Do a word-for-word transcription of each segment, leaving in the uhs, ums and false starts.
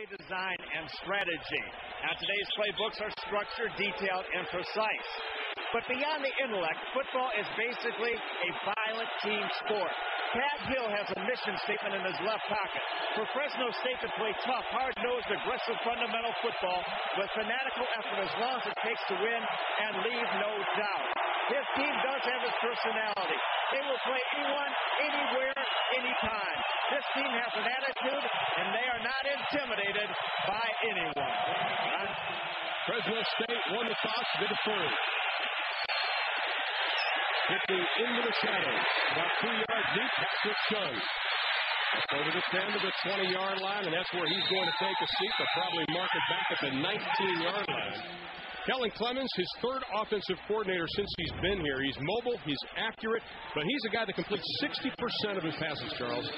play design and strategy. Now, today's playbooks are structured, detailed, and precise. But beyond the intellect, football is basically a violent team sport. Pat Hill has a mission statement in his left pocket. For Fresno State to play tough, hard-nosed, aggressive, fundamental football with fanatical effort as long as it takes to win and leave no doubt. His team does have its personality. They will play anyone, anywhere, anytime. This team has an attitude, and they are not intimidated by anyone. Right? Fresno State won the toss to defer. Hit the into the shadows. About two yards deep, Patrick Chung. Over the ten to the twenty-yard line, and that's where he's going to take a seat. They'll probably mark it back at the nineteen-yard line. Kellen Clemens, his third offensive coordinator since he's been here. He's mobile, he's accurate, but he's a guy that completes sixty percent of his passes, Charles.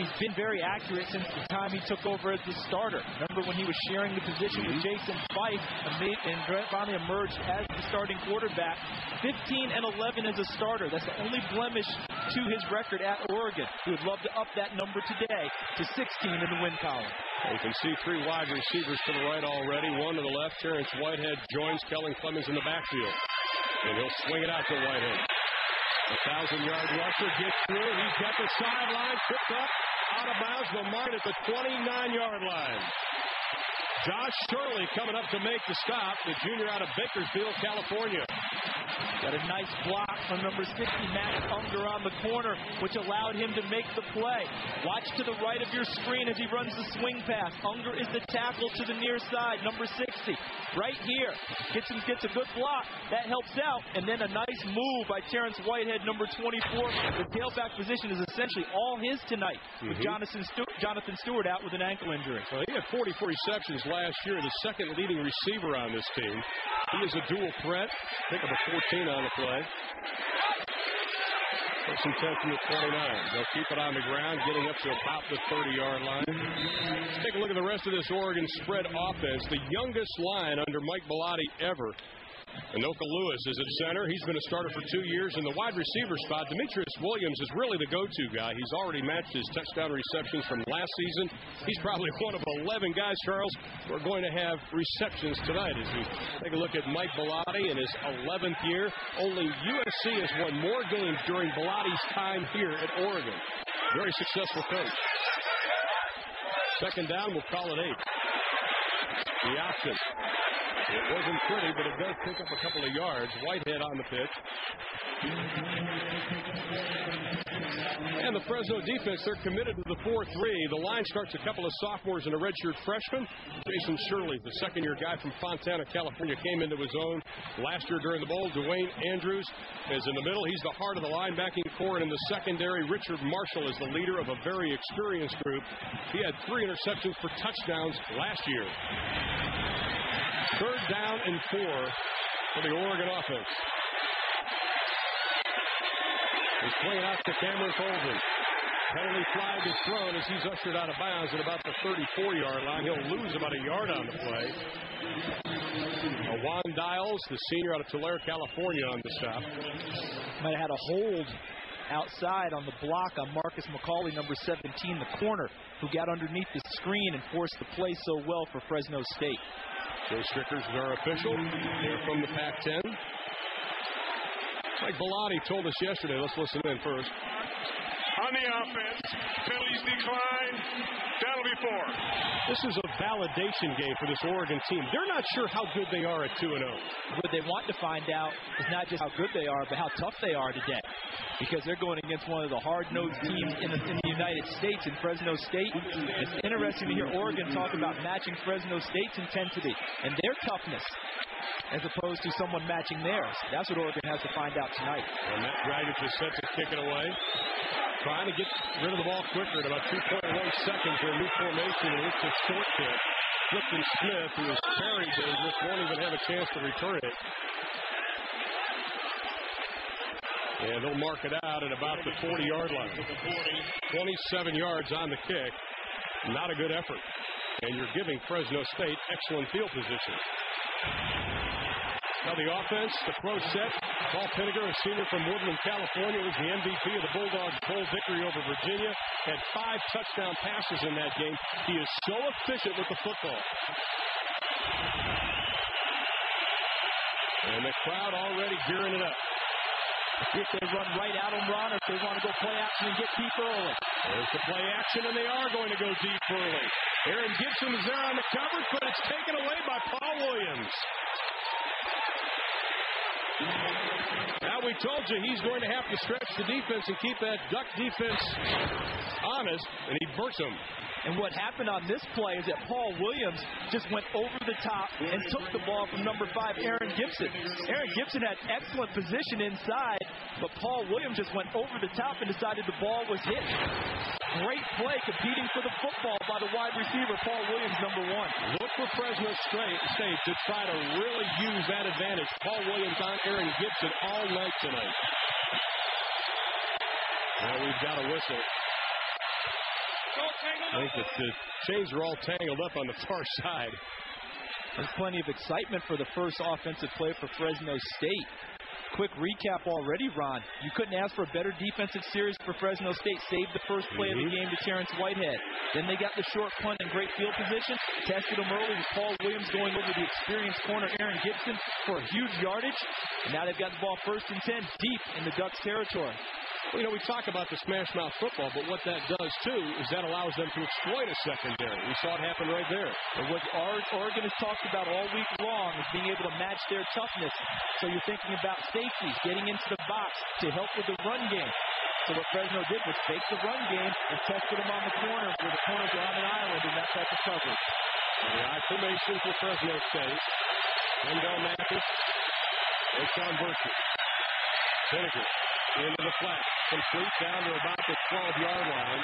He's been very accurate since the time he took over as the starter. Remember when he was sharing the position with Jason Fife and finally emerged as the starting quarterback. fifteen and eleven as a starter. That's the only blemish to his record at Oregon. We would love to up that number today to sixteen in the win column. You can see three wide receivers to the right already, one to the left. Terrence Whitehead joins Kellen Clemens in the backfield. And he'll swing it out to Whitehead. A thousand-yard rusher gets through. He's got the sideline, picked up, out of bounds. They'll mark it at the twenty-nine-yard line. Josh Shirley coming up to make the stop, the junior out of Bakersfield, California. Got a nice block from number sixty, Matt Unger, on the corner, which allowed him to make the play. Watch to the right of your screen as he runs the swing pass. Unger is the tackle to the near side, number sixty, right here. Gets, him, gets a good block. That helps out. And then a nice move by Terrence Whitehead, number twenty-four. The tailback position is essentially all his tonight, mm-hmm. with Jonathan Stewart, Jonathan Stewart out with an ankle injury. Well, he had forty-four receptions last year, the second leading receiver on this team. He is a dual threat. Think of a fourteen on the play. First and ten from the twenty-nine. They'll keep it on the ground, getting up to about the thirty-yard line. Let's take a look at the rest of this Oregon spread offense. The youngest line under Mike Bellotti ever. Anoka Lewis is at center. He's been a starter for two years. In the wide receiver spot, Demetrius Williams is really the go-to guy. He's already matched his touchdown receptions from last season. He's probably one of eleven guys, Charles, who are going to have receptions tonight as we take a look at Mike Bellotti in his eleventh year. Only U S C has won more games during Bellotti's time here at Oregon. Very successful coach. Second down, we'll call it eight. The option. It wasn't pretty, but it does pick up a couple of yards. Whitehead on the pitch. And the Fresno defense, they're committed to the four three. The line starts a couple of sophomores and a redshirt freshman. Jason Shirley, the second-year guy from Fontana, California, came into his own last year during the bowl. Dwayne Andrews is in the middle. He's the heart of the linebacking core. And in the secondary, Richard Marshall is the leader of a very experienced group. He had three interceptions for touchdowns last year. Third down and four for the Oregon offense. He's playing out to Cameron Colvin. Penalty flag is thrown as he's ushered out of bounds at about the thirty-four-yard line. He'll lose about a yard on the play. Juan Dials, the senior out of Tulare, California, on the stop. Might have had a hold outside on the block on Marcus McCauley, number seventeen, the corner, who got underneath the screen and forced the play so well for Fresno State. Joe Strickers is our official. They're from the Pac ten. Like Bellotti told us yesterday, let's listen in first. On the offense, penalties decline. That'll be four. This is a validation game for this Oregon team. They're not sure how good they are at two and oh. What they want to find out is not just how good they are, but how tough they are today. Because they're going against one of the hard-nosed teams in the, in the United States, in Fresno State. It's interesting to hear Oregon talk about matching Fresno State's intensity and their toughness as opposed to someone matching theirs. That's what Oregon has to find out tonight. And Matt Ryder just set to kick it away. Trying to get rid of the ball quicker in about two point one seconds for a new formation, and it's a short kick. Clifton Smith, who is very dangerous, won't even have a chance to return it. And they'll mark it out at about the forty-yard line. twenty-seven yards on the kick. Not a good effort. And you're giving Fresno State excellent field position. Now the offense, the pro set. Paul Pinegar, a senior from Woodland, California, was the M V P of the Bulldogs' bowl victory over Virginia. Had five touchdown passes in that game. He is so efficient with the football. And the crowd already gearing it up. If they run right at him, Ron, if they want to go play action and get deep early. There's the play action, and they are going to go deep early. Aaron Gibson is there on the cover, but it's taken away by Paul Williams. Now we told you he's going to have to stretch the defense and keep that duck defense honest, and he bursts him. And what happened on this play is that Paul Williams just went over the top and took the ball from number five, Aaron Gibson. Aaron Gibson had excellent position inside, but Paul Williams just went over the top and decided the ball was hit. Great play competing for the football by the wide receiver, Paul Williams, number one. Look for Fresno State to try to really use that advantage. Paul Williams on Aaron Gibson all night tonight. Now we've got a whistle. I think that the chains are all tangled up on the far side. There's plenty of excitement for the first offensive play for Fresno State. Quick recap already, Ron. You couldn't ask for a better defensive series for Fresno State. Saved the first play mm-hmm. of the game to Terrence Whitehead. Then they got the short punt in great field position. Tested them early with Paul Williams going over the experienced corner, Aaron Gibson, for a huge yardage. And now they've got the ball first and ten deep in the Ducks' territory. You know, we talk about the smash-mouth football, but what that does, too, is that allows them to exploit a secondary. We saw it happen right there. And what Oregon has talked about all week long is being able to match their toughness. So you're thinking about safeties getting into the box to help with the run game. So what Fresno did was fake the run game and tested them on the corner where the corners are on an island in that type of coverage. And the I formation for Fresno State. Wendell Mathis. It's on Burton. Pinegar. Into the flat. Complete down to about the twelve-yard line.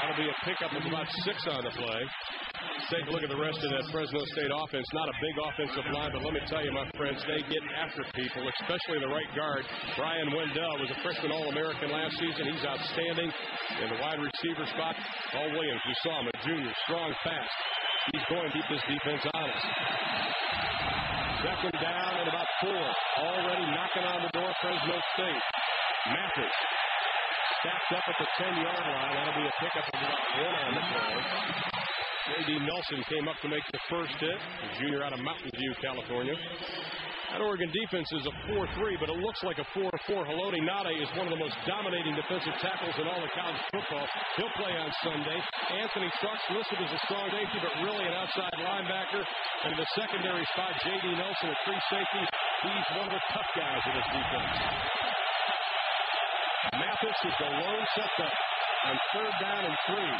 That'll be a pickup of about six on the play. Let's take a look at the rest of that Fresno State offense. Not a big offensive line, but let me tell you, my friends, they get after people, especially the right guard. Brian Wendell was a freshman All-American last season. He's outstanding in the wide receiver spot. Paul Williams, we saw him, a junior, strong, fast. He's going to keep this defense honest. Second down and about four. Already knocking on the door, Fresno State. Mathis backed up at the ten-yard line. That'll be a pickup of about one on the play. J D Nelson came up to make the first hit. A junior out of Mountain View, California. That Oregon defense is a four three, but it looks like a four four. Haloti Ngata is one of the most dominating defensive tackles in all of college football. He'll play on Sunday. Anthony Trucks listed as a strong safety, but really an outside linebacker. And in the secondary spot, J D Nelson at free safety. He's one of the tough guys in this defense. Mathis is the lone setback on third down and three.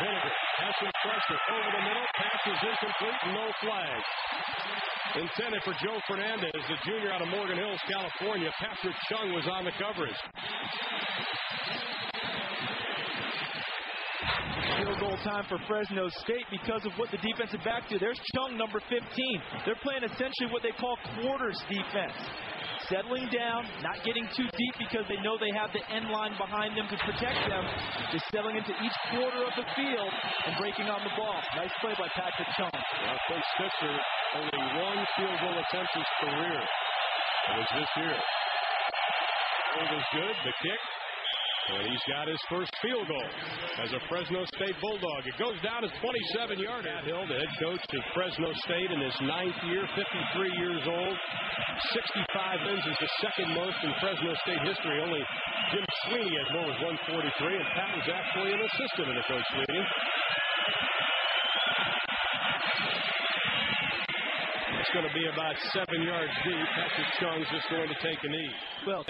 Vinegar passing pressure over the middle. Pass is incomplete. No flag. Intended for Joe Fernandez, the junior out of Morgan Hills, California. Patrick Chung was on the coverage. Field goal time for Fresno State because of what the defensive back did. There's Chung, number fifteen. They're playing essentially what they call quarters defense. Settling down, not getting too deep because they know they have the end line behind them to protect them. Just settling into each quarter of the field and breaking on the ball. Nice play by Patrick Chung. Well, Coach Fisher, only one field goal attempt his career. It was this year. It was good, the kick. And he's got his first field goal as a Fresno State Bulldog. It goes down as twenty-seven-yard. Pat Hill, the head coach of Fresno State in his ninth year, fifty-three years old. sixty-five wins is the second most in Fresno State history. Only Jim Sweeney has more with one forty-three, and Pat was actually an assistant in the coach meeting. It's going to be about seven yards deep. Patrick Chung is going to take a knee. Well,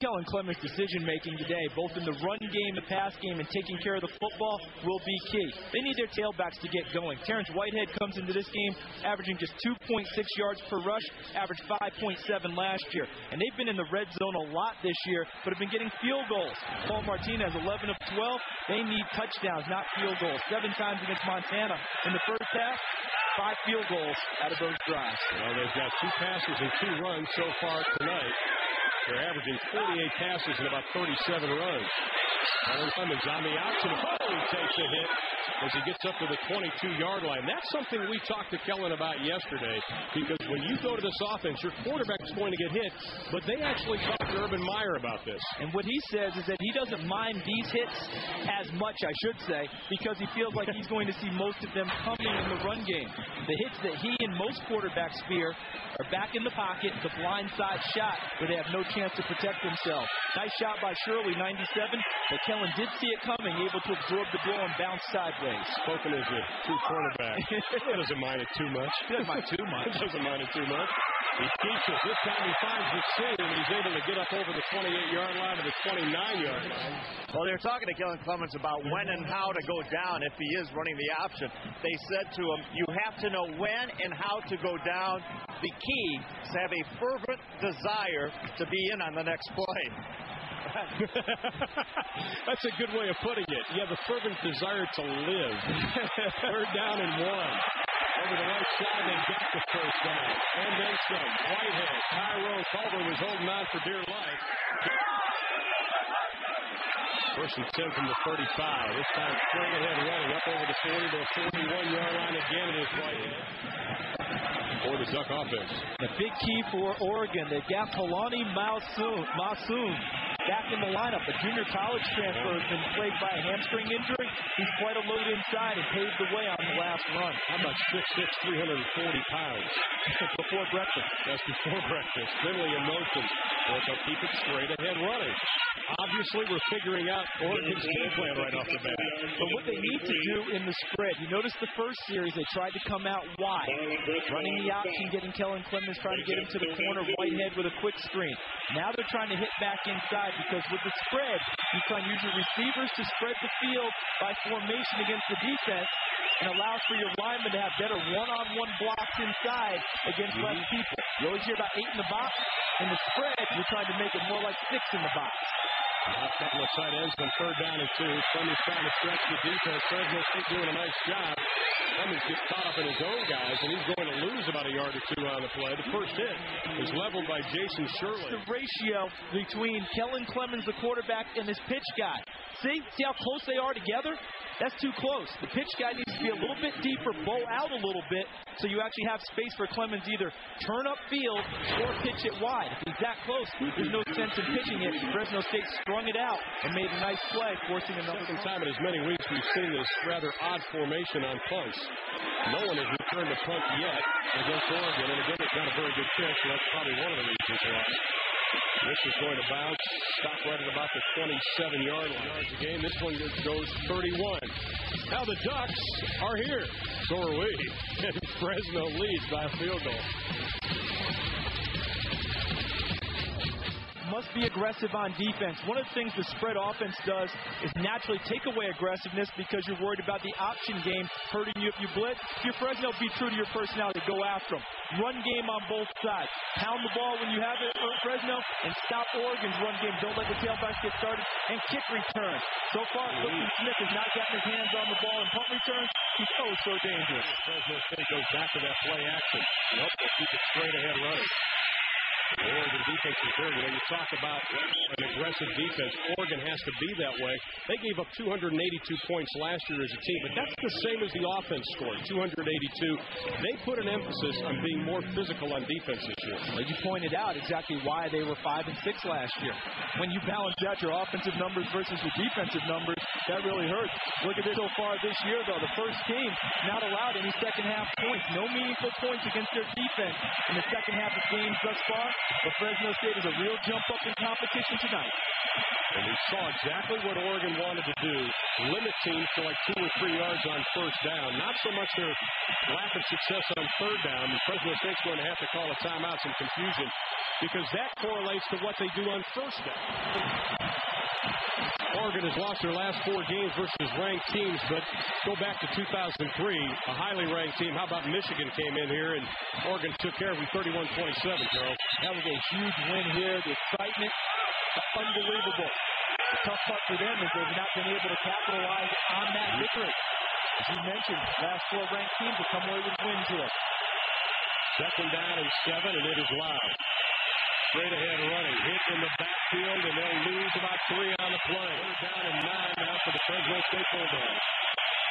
Kellen Clemens' decision-making today, both in the run game, the pass game, and taking care of the football, will be key. They need their tailbacks to get going. Terrence Whitehead comes into this game averaging just two point six yards per rush, averaged five point seven last year. And they've been in the red zone a lot this year, but have been getting field goals. Paul Martinez, eleven of twelve. They need touchdowns, not field goals. Seven times against Montana in the first half. Five field goals out of those drives. Well, they've got two passes and two runs so far tonight. They're averaging forty-eight passes and about thirty-seven runs. Kellen Clemens on the outside. Foley takes a hit as he gets up to the twenty-two-yard line. That's something we talked to Kellen about yesterday, because when you go to this offense, your quarterback's going to get hit, but they actually talked to Urban Meyer about this. And what he says is that he doesn't mind these hits as much, I should say, because he feels like he's going to see most of them coming in the run game. The hits that he and most quarterbacks fear are back in the pocket, the blindside shot, where they have no chance to protect themselves. Nice shot by Shirley, ninety-seven, but Kellen did see it coming, able to absorb the blow and bounce sideways. Spoken as a true cornerback. He doesn't mind it too much. He doesn't mind too much. He doesn't mind it too much. He keeps it. This time he finds the seam, and he's able to get up over the twenty-eight-yard line to the twenty-nine-yard line. Well, they're talking to Kellen Clemens about when and how to go down if he is running the option. They said to him, you have to know when and how to go down. The key is to have a fervent desire to be in on the next play. That's a good way of putting it. You have a fervent desire to live. Third down and one. Over the right side, they got the first down. And then some. Whitehead, Tyrone Culver was holding on for dear life. First and ten from the thirty-five. This time, straight ahead running up over the forty to the forty-one-yard line again. It is Whitehead for the Duck offense. The big key for Oregon, they got Polani Masoom back in the lineup. The junior college transfer has been plagued by a hamstring injury. He's quite a load inside and paved the way on the last run. How about six six, three hundred forty pounds? Before breakfast. That's before breakfast. Finley and Motion. They'll keep it straight ahead running. Obviously, we're figuring out Oregon's game plan right off the bat. But what they need to do in the spread, you notice the first series, they tried to come out wide. Running the option, getting Kellen Clemens, trying to get him to the corner. Whitehead with a quick screen. Now they're trying to hit back inside, because with the spread, you can use your receivers to spread the field by formation against the defense, and allows for your linemen to have better one-on-one blocks inside against mm-hmm. less people. You always hear about eight in the box. In the spread, you're trying to make it more like six in the box. A couple of tight ends on third down and two. Clemens trying to stretch the defense. Fresno State doing a nice job. Clemens gets caught up in his own guys, and he's going to lose about a yard or two on the play. The first hit is leveled by Jason Shirley. The ratio between Kellen Clemens, the quarterback, and his pitch guy. See? See how close they are together? That's too close. The pitch guy needs to be a little bit deeper, bowl out a little bit, so you actually have space for Clemens either turn up field or pitch it wide. If he's that close, there's no sense in pitching it. Fresno State strung it out and made a nice play, forcing another Second time in as many weeks we've seen this rather odd formation on punts. No one has returned a punt yet against Oregon, and again, it's not a very good pitch, so that's probably one of the reasons why. This is going to bounce, stop right at about the twenty-seven-yard line. Again, this one goes thirty-one. Now the Ducks are here. So are we. And Fresno leads by a field goal. Must be aggressive on defense. One of the things the spread offense does is naturally take away aggressiveness, because you're worried about the option game hurting you if you blitz. If you're Fresno, be true to your personality. Go after them. Run game on both sides. Pound the ball when you have it, Fresno, and stop Oregon's run game. Don't let the tailbacks get started. And kick return. So far, Clifton Smith has not gotten his hands on the ball in punt returns. He's oh so dangerous. Fresno State goes back to that play action. Nope, they keep it straight ahead running. Oregon defense is there. You know, you talk about an aggressive defense. Oregon has to be that way. They gave up two hundred eighty-two points last year as a team, but that's the same as the offense scored, two hundred eighty-two. They put an emphasis on being more physical on defense this year. Well, you pointed out exactly why they were five and six last year. When you balance out your offensive numbers versus your defensive numbers, that really hurts. Look at this so far this year, though. The first team not allowed any second half points, no meaningful points against their defense in the second half of games thus far. But Fresno State is a real jump up in competition tonight. And we saw exactly what Oregon wanted to do, limit teams to like two or three yards on first down. Not so much their lack of success on third down. And Fresno State's going to have to call a timeout, some confusion, because that correlates to what they do on first down. Oregon has lost their last four games versus ranked teams, but go back to two thousand three, a highly ranked team. How about Michigan came in here, and Oregon took care of them thirty-one twenty-seven, Charles. That was a huge win here. The excitement, unbelievable. The tough part for them is they've not been able to capitalize on that victory. As you mentioned, last four ranked teams have come away with wins here. Second down and seven, and it is Wild. Straight ahead running. Hit from the backfield, and they'll lose about three on the play. They're down and nine now for the Fresno State Bulldogs.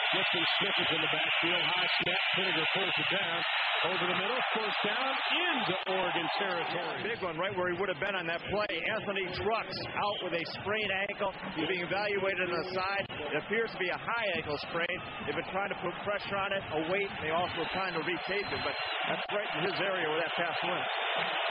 Clifton Smith is in the backfield. High snap. Pinegar pulls it down. Over the middle. First down into Oregon territory. Big one right where he would have been on that play. Anthony Trucks out with a sprained ankle. He's being evaluated on the side. It appears to be a high ankle sprain. They've been trying to put pressure on it, a weight. They also are trying to retape it, but that's right in his area where that pass went.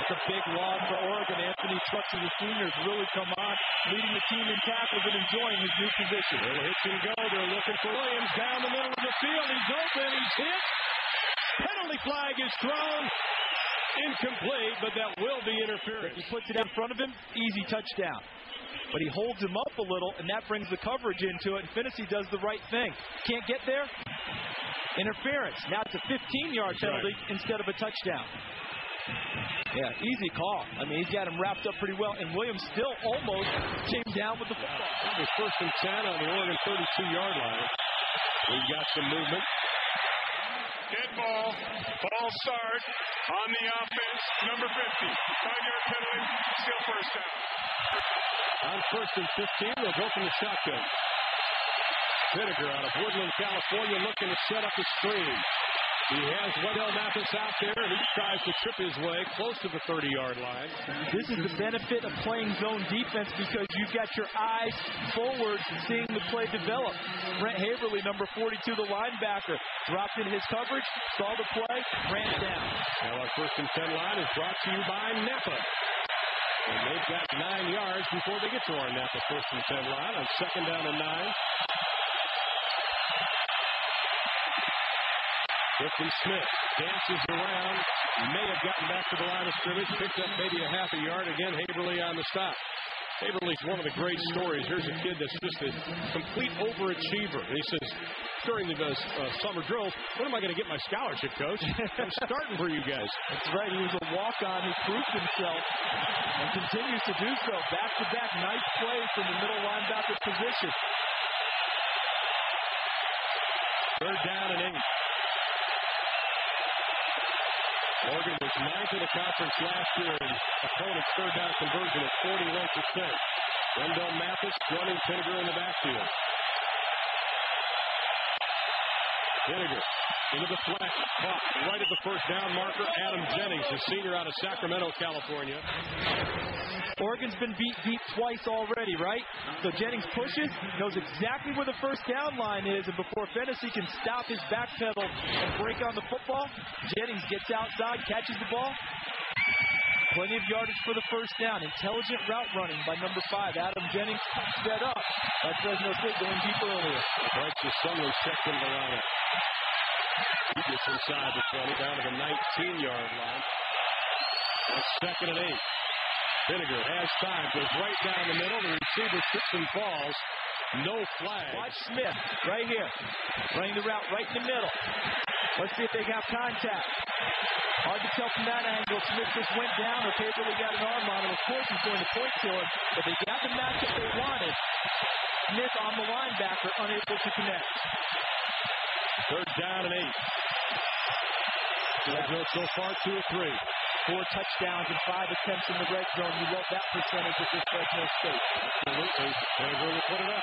It's a big loss for Oregon. Anthony Trucks and the seniors really come on, leading the team in tackles and enjoying his new position. They're hits and go. They're looking for Williams down the middle of the field. He's open. He's hit. Penalty flag is thrown. Incomplete, but that will be interference. He puts it in front of him. Easy touchdown. But he holds him up a little, and that brings the coverage into it. And Finnessy does the right thing. Can't get there. Interference. Now it's a fifteen-yard penalty right. Instead of a touchdown. Yeah, easy call. I mean, he's got him wrapped up pretty well, and Williams still almost came down with the football. That was first and ten on the Oregon thirty-two-yard line. We've got some movement. Dead ball. Ball start on the offense. Number fifty. Five-yard penalty. Still first down. On first and fifteen, they'll go from the shotgun. Pinegar out of Woodland, California, looking to set up the screen. He has Wendell Mathis out there, and he tries to trip his way close to the thirty-yard line. This is the benefit of playing zone defense because you've got your eyes forward and seeing the play develop. Brent Haverly, number forty-two, the linebacker, dropped in his coverage, saw the play, ran down. Now our first and ten line is brought to you by N E P A. And they've got nine yards before they get to our N E P A first and ten line on second down and nine. Clifton Smith dances around, may have gotten back to the line of scrimmage, picked up maybe a half a yard again. Haverly on the stop. Haverly's one of the great stories. Here's a kid that's just a complete overachiever. And he says, during the uh, summer drills, when am I going to get my scholarship, Coach? I'm starting for you guys. That's right. He was a walk-on who proved himself and continues to do so. Back-to-back, nice play from the middle linebacker position. Third down and eight. Oregon was ninth in the conference last year in opponent's third down conversion at forty-one percent. Wendell Mathis running Pinegar in the backfield. Pinegar into the flat, caught right at the first down marker. Adam Jennings, the senior out of Sacramento, California. Oregon's been beat deep twice already, right? So Jennings pushes, knows exactly where the first down line is, and before Finnessy can stop his backpedal and break on the football, Jennings gets outside, catches the ball. Plenty of yardage for the first down. Intelligent route running by number five. Adam Jennings sped up by Fresno State going deep earlier. Bryce Sumner checked into the lineup. He gets inside the twenty, down to the nineteen-yard line. That's second and eight. Pinegar has time, goes right down the middle. The receiver trips and falls. No flag. Watch Smith right here. Running the route right in the middle. Let's see if they have contact. Hard to tell from that angle. Smith just went down or Haverly got an arm on him. Of course, he's going to point to him, but they got the match that they wanted. Smith on the linebacker, unable to connect. Third down and eight. Fresno so far, two or three. Four touchdowns and five attempts in the red zone. You love that percentage of this Fresno State. Absolutely. Pinegar will put it up.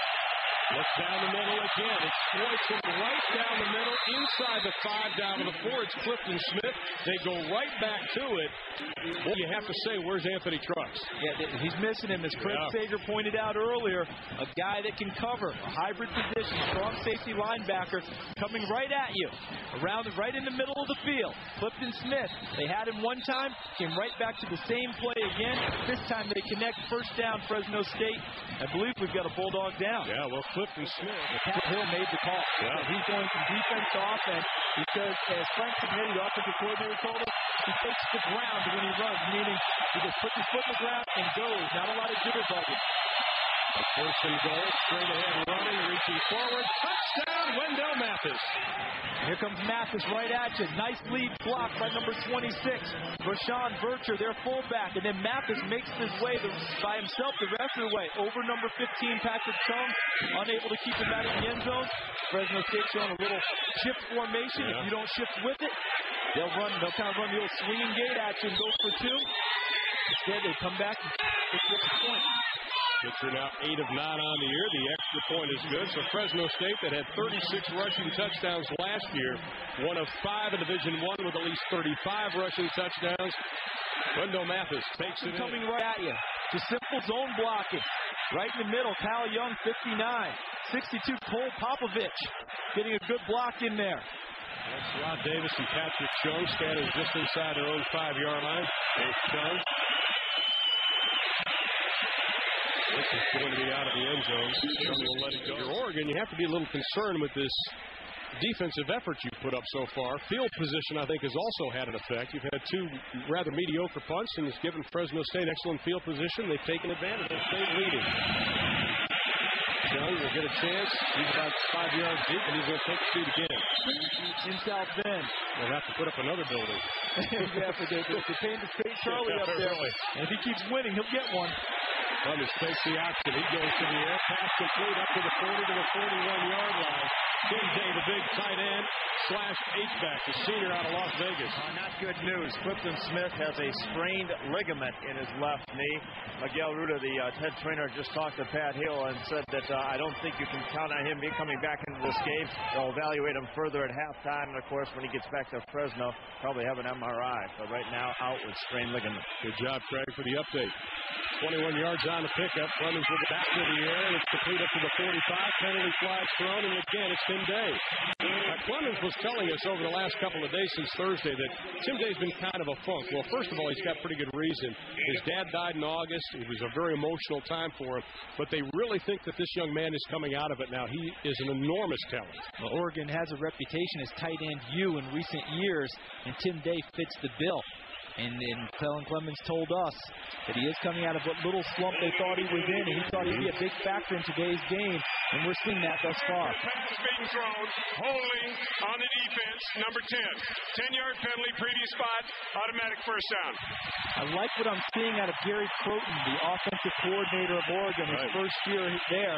Look down the middle again. It strikes him right down the middle, inside the five, down to the four. It's Clifton Smith. They go right back to it. Well, you have to say, where's Anthony Trucks? Yeah, he's missing him, as Craig yeah. Sager pointed out earlier. A guy that can cover, a hybrid position, strong safety linebacker, coming right at you, around right in the middle of the field. Clifton Smith, they had him one time, came right back to the same play again. This time they connect, first down, Fresno State. I believe we've got a Bulldog down. Yeah, well, Clifton Smith. Pat Hill made the call. Yeah. He's going from defense to offense because, as Frank Signetti, the offensive coordinator, told us, he takes the ground when he runs, meaning he just puts his foot in the ground and goes. Not a lot of jitterbugging. First and goal, straight ahead running, reaching forward. Touchdown, Wendell Mathis. Here comes Mathis right at you. Nice lead block by number twenty-six. Rashawn Vircher, their fullback. And then Mathis makes his way the, by himself the rest of the way. Over number fifteen, Patrick Chung. Unable to keep him out of the end zone. Fresno State showing a little shift formation. Yeah. If you don't shift with it, they'll run. They'll kind of run the old swinging gate action. Go for two. Instead, they come back and get the point. It's now eight of nine on the year. The extra point is good. So Fresno State, that had thirty-six rushing touchdowns last year, one of five in Division One with at least thirty-five rushing touchdowns. Wendell Mathis takes it coming in. Coming right at you. Just simple zone blocking. Right in the middle, Kyle Young, fifty-nine. sixty-two, Cole Popovich getting a good block in there. That's Rod Davis and Patrick Chung standing just inside their own five-yard line. There's Chung. This is going to be out of the end zone. Will let it go. You're Oregon, you have to be a little concerned with this defensive effort you put up so far. Field position, I think, has also had an effect. You've had two rather mediocre punts, and it's given Fresno State excellent field position. They've taken advantage of State leading. Chung will get a chance. He's about five yards deep, and he's going to take the feet again. In South Bend. They'll have to put up another building. Yeah, they have to pay to State Charlie up there. And if he keeps winning, he'll get one. Clemens takes the action. He goes to the air. Pass complete up to the forty, to the forty-one-yard line. Tim Day, the big tight end, slash H-back, the senior out of Las Vegas. Oh, not good news. Clifton Smith has a sprained ligament in his left knee. Miguel Ruda, the uh, head trainer, just talked to Pat Hill and said that uh, I don't think you can count on him coming back into this game. They'll evaluate him further at halftime. And, of course, when he gets back to Fresno, probably have an M R I. But right now, out with sprained ligament. Good job, Craig, for the update. twenty-one yards on the pickup. Clemens with it back to the air, and it's complete up to the forty-five. Penalty flag thrown, and again, it's Tim Day. Now, Clemens was telling us over the last couple of days since Thursday that Tim Day's been kind of a funk. Well, first of all, he's got pretty good reason. His dad died in August. It was a very emotional time for him, but they really think that this young man is coming out of it now. He is an enormous talent. Well, Oregon has a reputation as tight end U in recent years, and Tim Day fits the bill. And, and Kellen Clemens told us that he is coming out of what little slump they thought he was in, and he thought he'd be a big factor in today's game, and we're seeing that thus far. Pass being thrown, holding on the defense, number ten. ten-yard penalty, previous spot, automatic first down. I like what I'm seeing out of Gary Crowton, the offensive coordinator of Oregon, his right. first year there,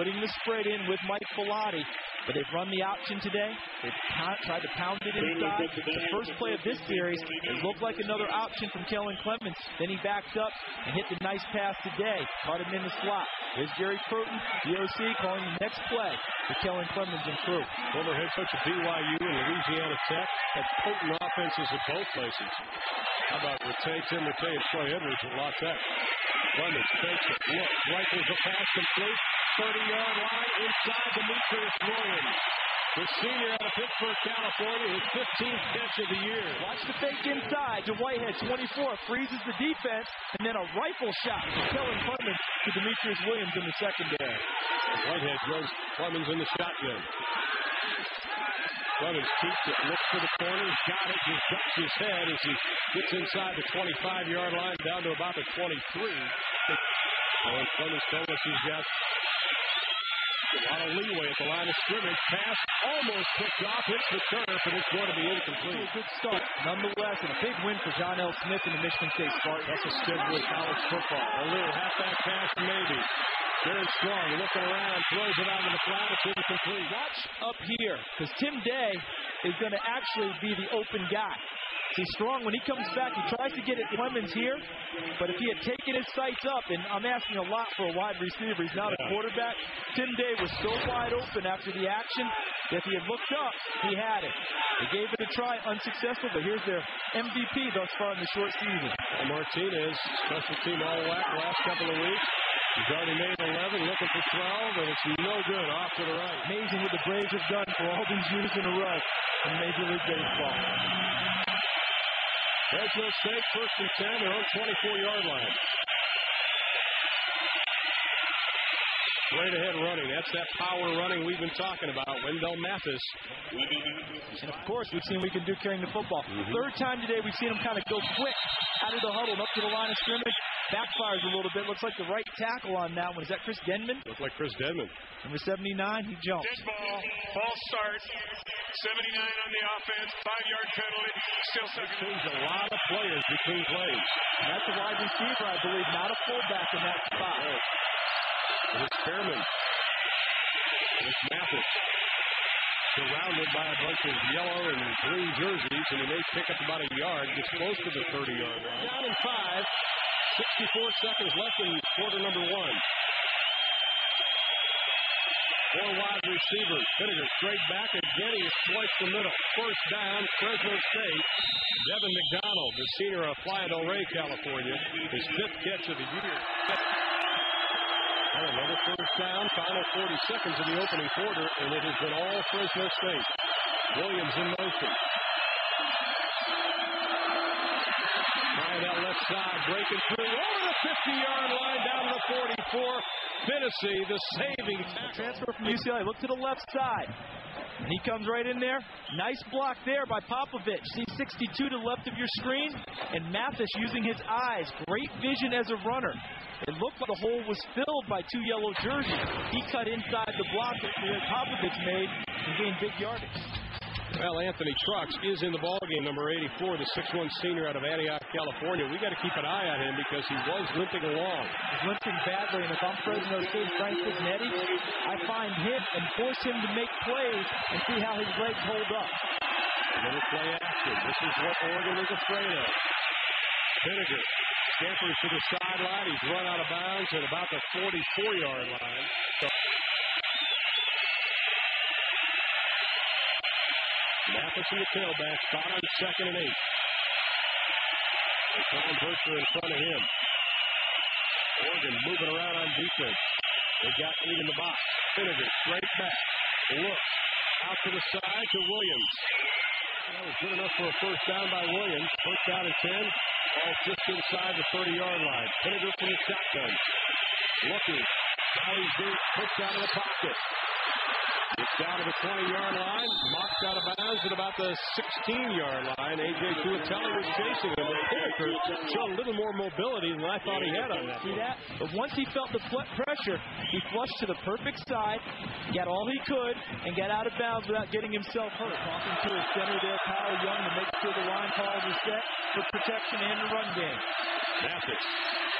putting the spread in with Mike Bellotti. But they've run the option today. They've tried to pound it inside. The first play of this series, it looked like another option from Kellen Clemens. Then he backed up and hit the nice pass today. Caught him in the slot. There's Gary Crowton, the O C, calling the next play for Kellen Clemens and crew. Former head coach of B Y U and Louisiana Tech have potent offenses at both places. How about Rattay, Tim Rattay, and Troy Edwards at La Tech. Clemens takes it. Look, right there's a pass complete. thirty-yard line inside Demetrius Williams. The senior out of Pittsburgh, California, his fifteenth catch of the year. Watch the fake inside to Whitehead, twenty-four, freezes the defense, and then a rifle shot from Kellen Clemens to Demetrius Williams in the secondary. Whitehead throws Clemens in the shotgun. Clemens keeps it, looks for the corner, got it, just ducks his head as he gets inside the twenty-five-yard line, down to about the twenty-three. And Clemens told us he's got a lot of leeway at the line of scrimmage. Pass almost picked off. Hits the turf, and it's going to be incomplete. A good start, nonetheless, and a big win for John L. Smith in the Michigan State Spartans. That's a Stidwood college football. A little halfback pass, maybe. Garren Strong looking around, throws it out to the flat. It's incomplete. Watch up here, because Tim Day is going to actually be the open guy. He's strong. When he comes back, he tries to get at Clemens here, but if he had taken his sights up, and I'm asking a lot for a wide receiver. He's not yeah. a quarterback. Tim Day was so wide open after the action that if he had looked up, he had it. They gave it a try, unsuccessful, but here's their M V P thus far in the short season. And Martinez, special team all-whack last couple of weeks. He's already made eleven, looking for twelve, and it's no good. Off to the right. Amazing what the Braves have done for all these years in a row in Major League Baseball. Fresno State, first and ten, their own twenty-four-yard line. Straight ahead running. That's that power running we've been talking about. Wendell Mathis. And, of course, we've seen what we can do carrying the football. Mm-hmm. Third time today we've seen him kind of go quick out of the huddle and up to the line of scrimmage. Backfires a little bit. Looks like the right tackle on that one. Is that Chris Denman? Looks like Chris Denman. Number seventy-nine, he jumped. Dead ball, false start. seventy-nine on the offense, five-yard penalty, still second. There's a lot of players between plays. And that's a wide receiver, I believe, not a fullback in that spot. And it's Fairman. And it's Mathis. Surrounded by a bunch of yellow and green jerseys, and he may pick up about a yard, gets close to the thirty-yard line. Down in five. sixty-four seconds left in quarter number one. Four wide receivers. Pinegar straight back, and Jennings splits the middle. First down, Fresno State. Devin McDonald, the senior of Playa del Rey, California, his fifth catch of the year. And another first down, final forty seconds in the opening quarter, and it has been all Fresno State. Williams in motion. Right out left side, breaking through over the fifty-yard line, down to the forty-four. Tennessee, the saving tackle. Transfer from U C L A. Look to the left side. He comes right in there. Nice block there by Popovich. See sixty-two to the left of your screen. And Mathis using his eyes. Great vision as a runner. It looked like the hole was filled by two yellow jerseys. He cut inside the block that Popovich made and gained big yardage. Well, Anthony Trucks is in the ballgame, number eighty-four, the six one senior out of Antioch, California. We got to keep an eye on him because he was limping along. He's limping badly, and if I'm Fresno State, Frank Cignetti, I find him and force him to make plays and see how his legs hold up. Another play action. This is what Oregon is afraid of. Pinegar scampers to the sideline. He's run out of bounds at about the forty-four-yard line. So Mathis in the tailback, spot on second and eight. John Berkshire in front of him. Oregon moving around on defense. They got eight in the box. Pinegar straight back. Look out to the side to Williams. That was good enough for a first down by Williams. First down and ten. Ball just inside the thirty-yard line. Pinegar from the shotgun. Looking. Dolly's being pushed out of the pocket. It's down to the twenty-yard line, knocked out of bounds at about the sixteen-yard line. A J Tuatelli was chasing him, but Pinegar showed a little more mobility than I thought he had on that. See that? But once he felt the pressure, he flushed to the perfect side, got all he could, and got out of bounds without getting himself hurt. Talking to his center there, Kyle Young, to make sure the line calls are set for protection and the run game. Mathis.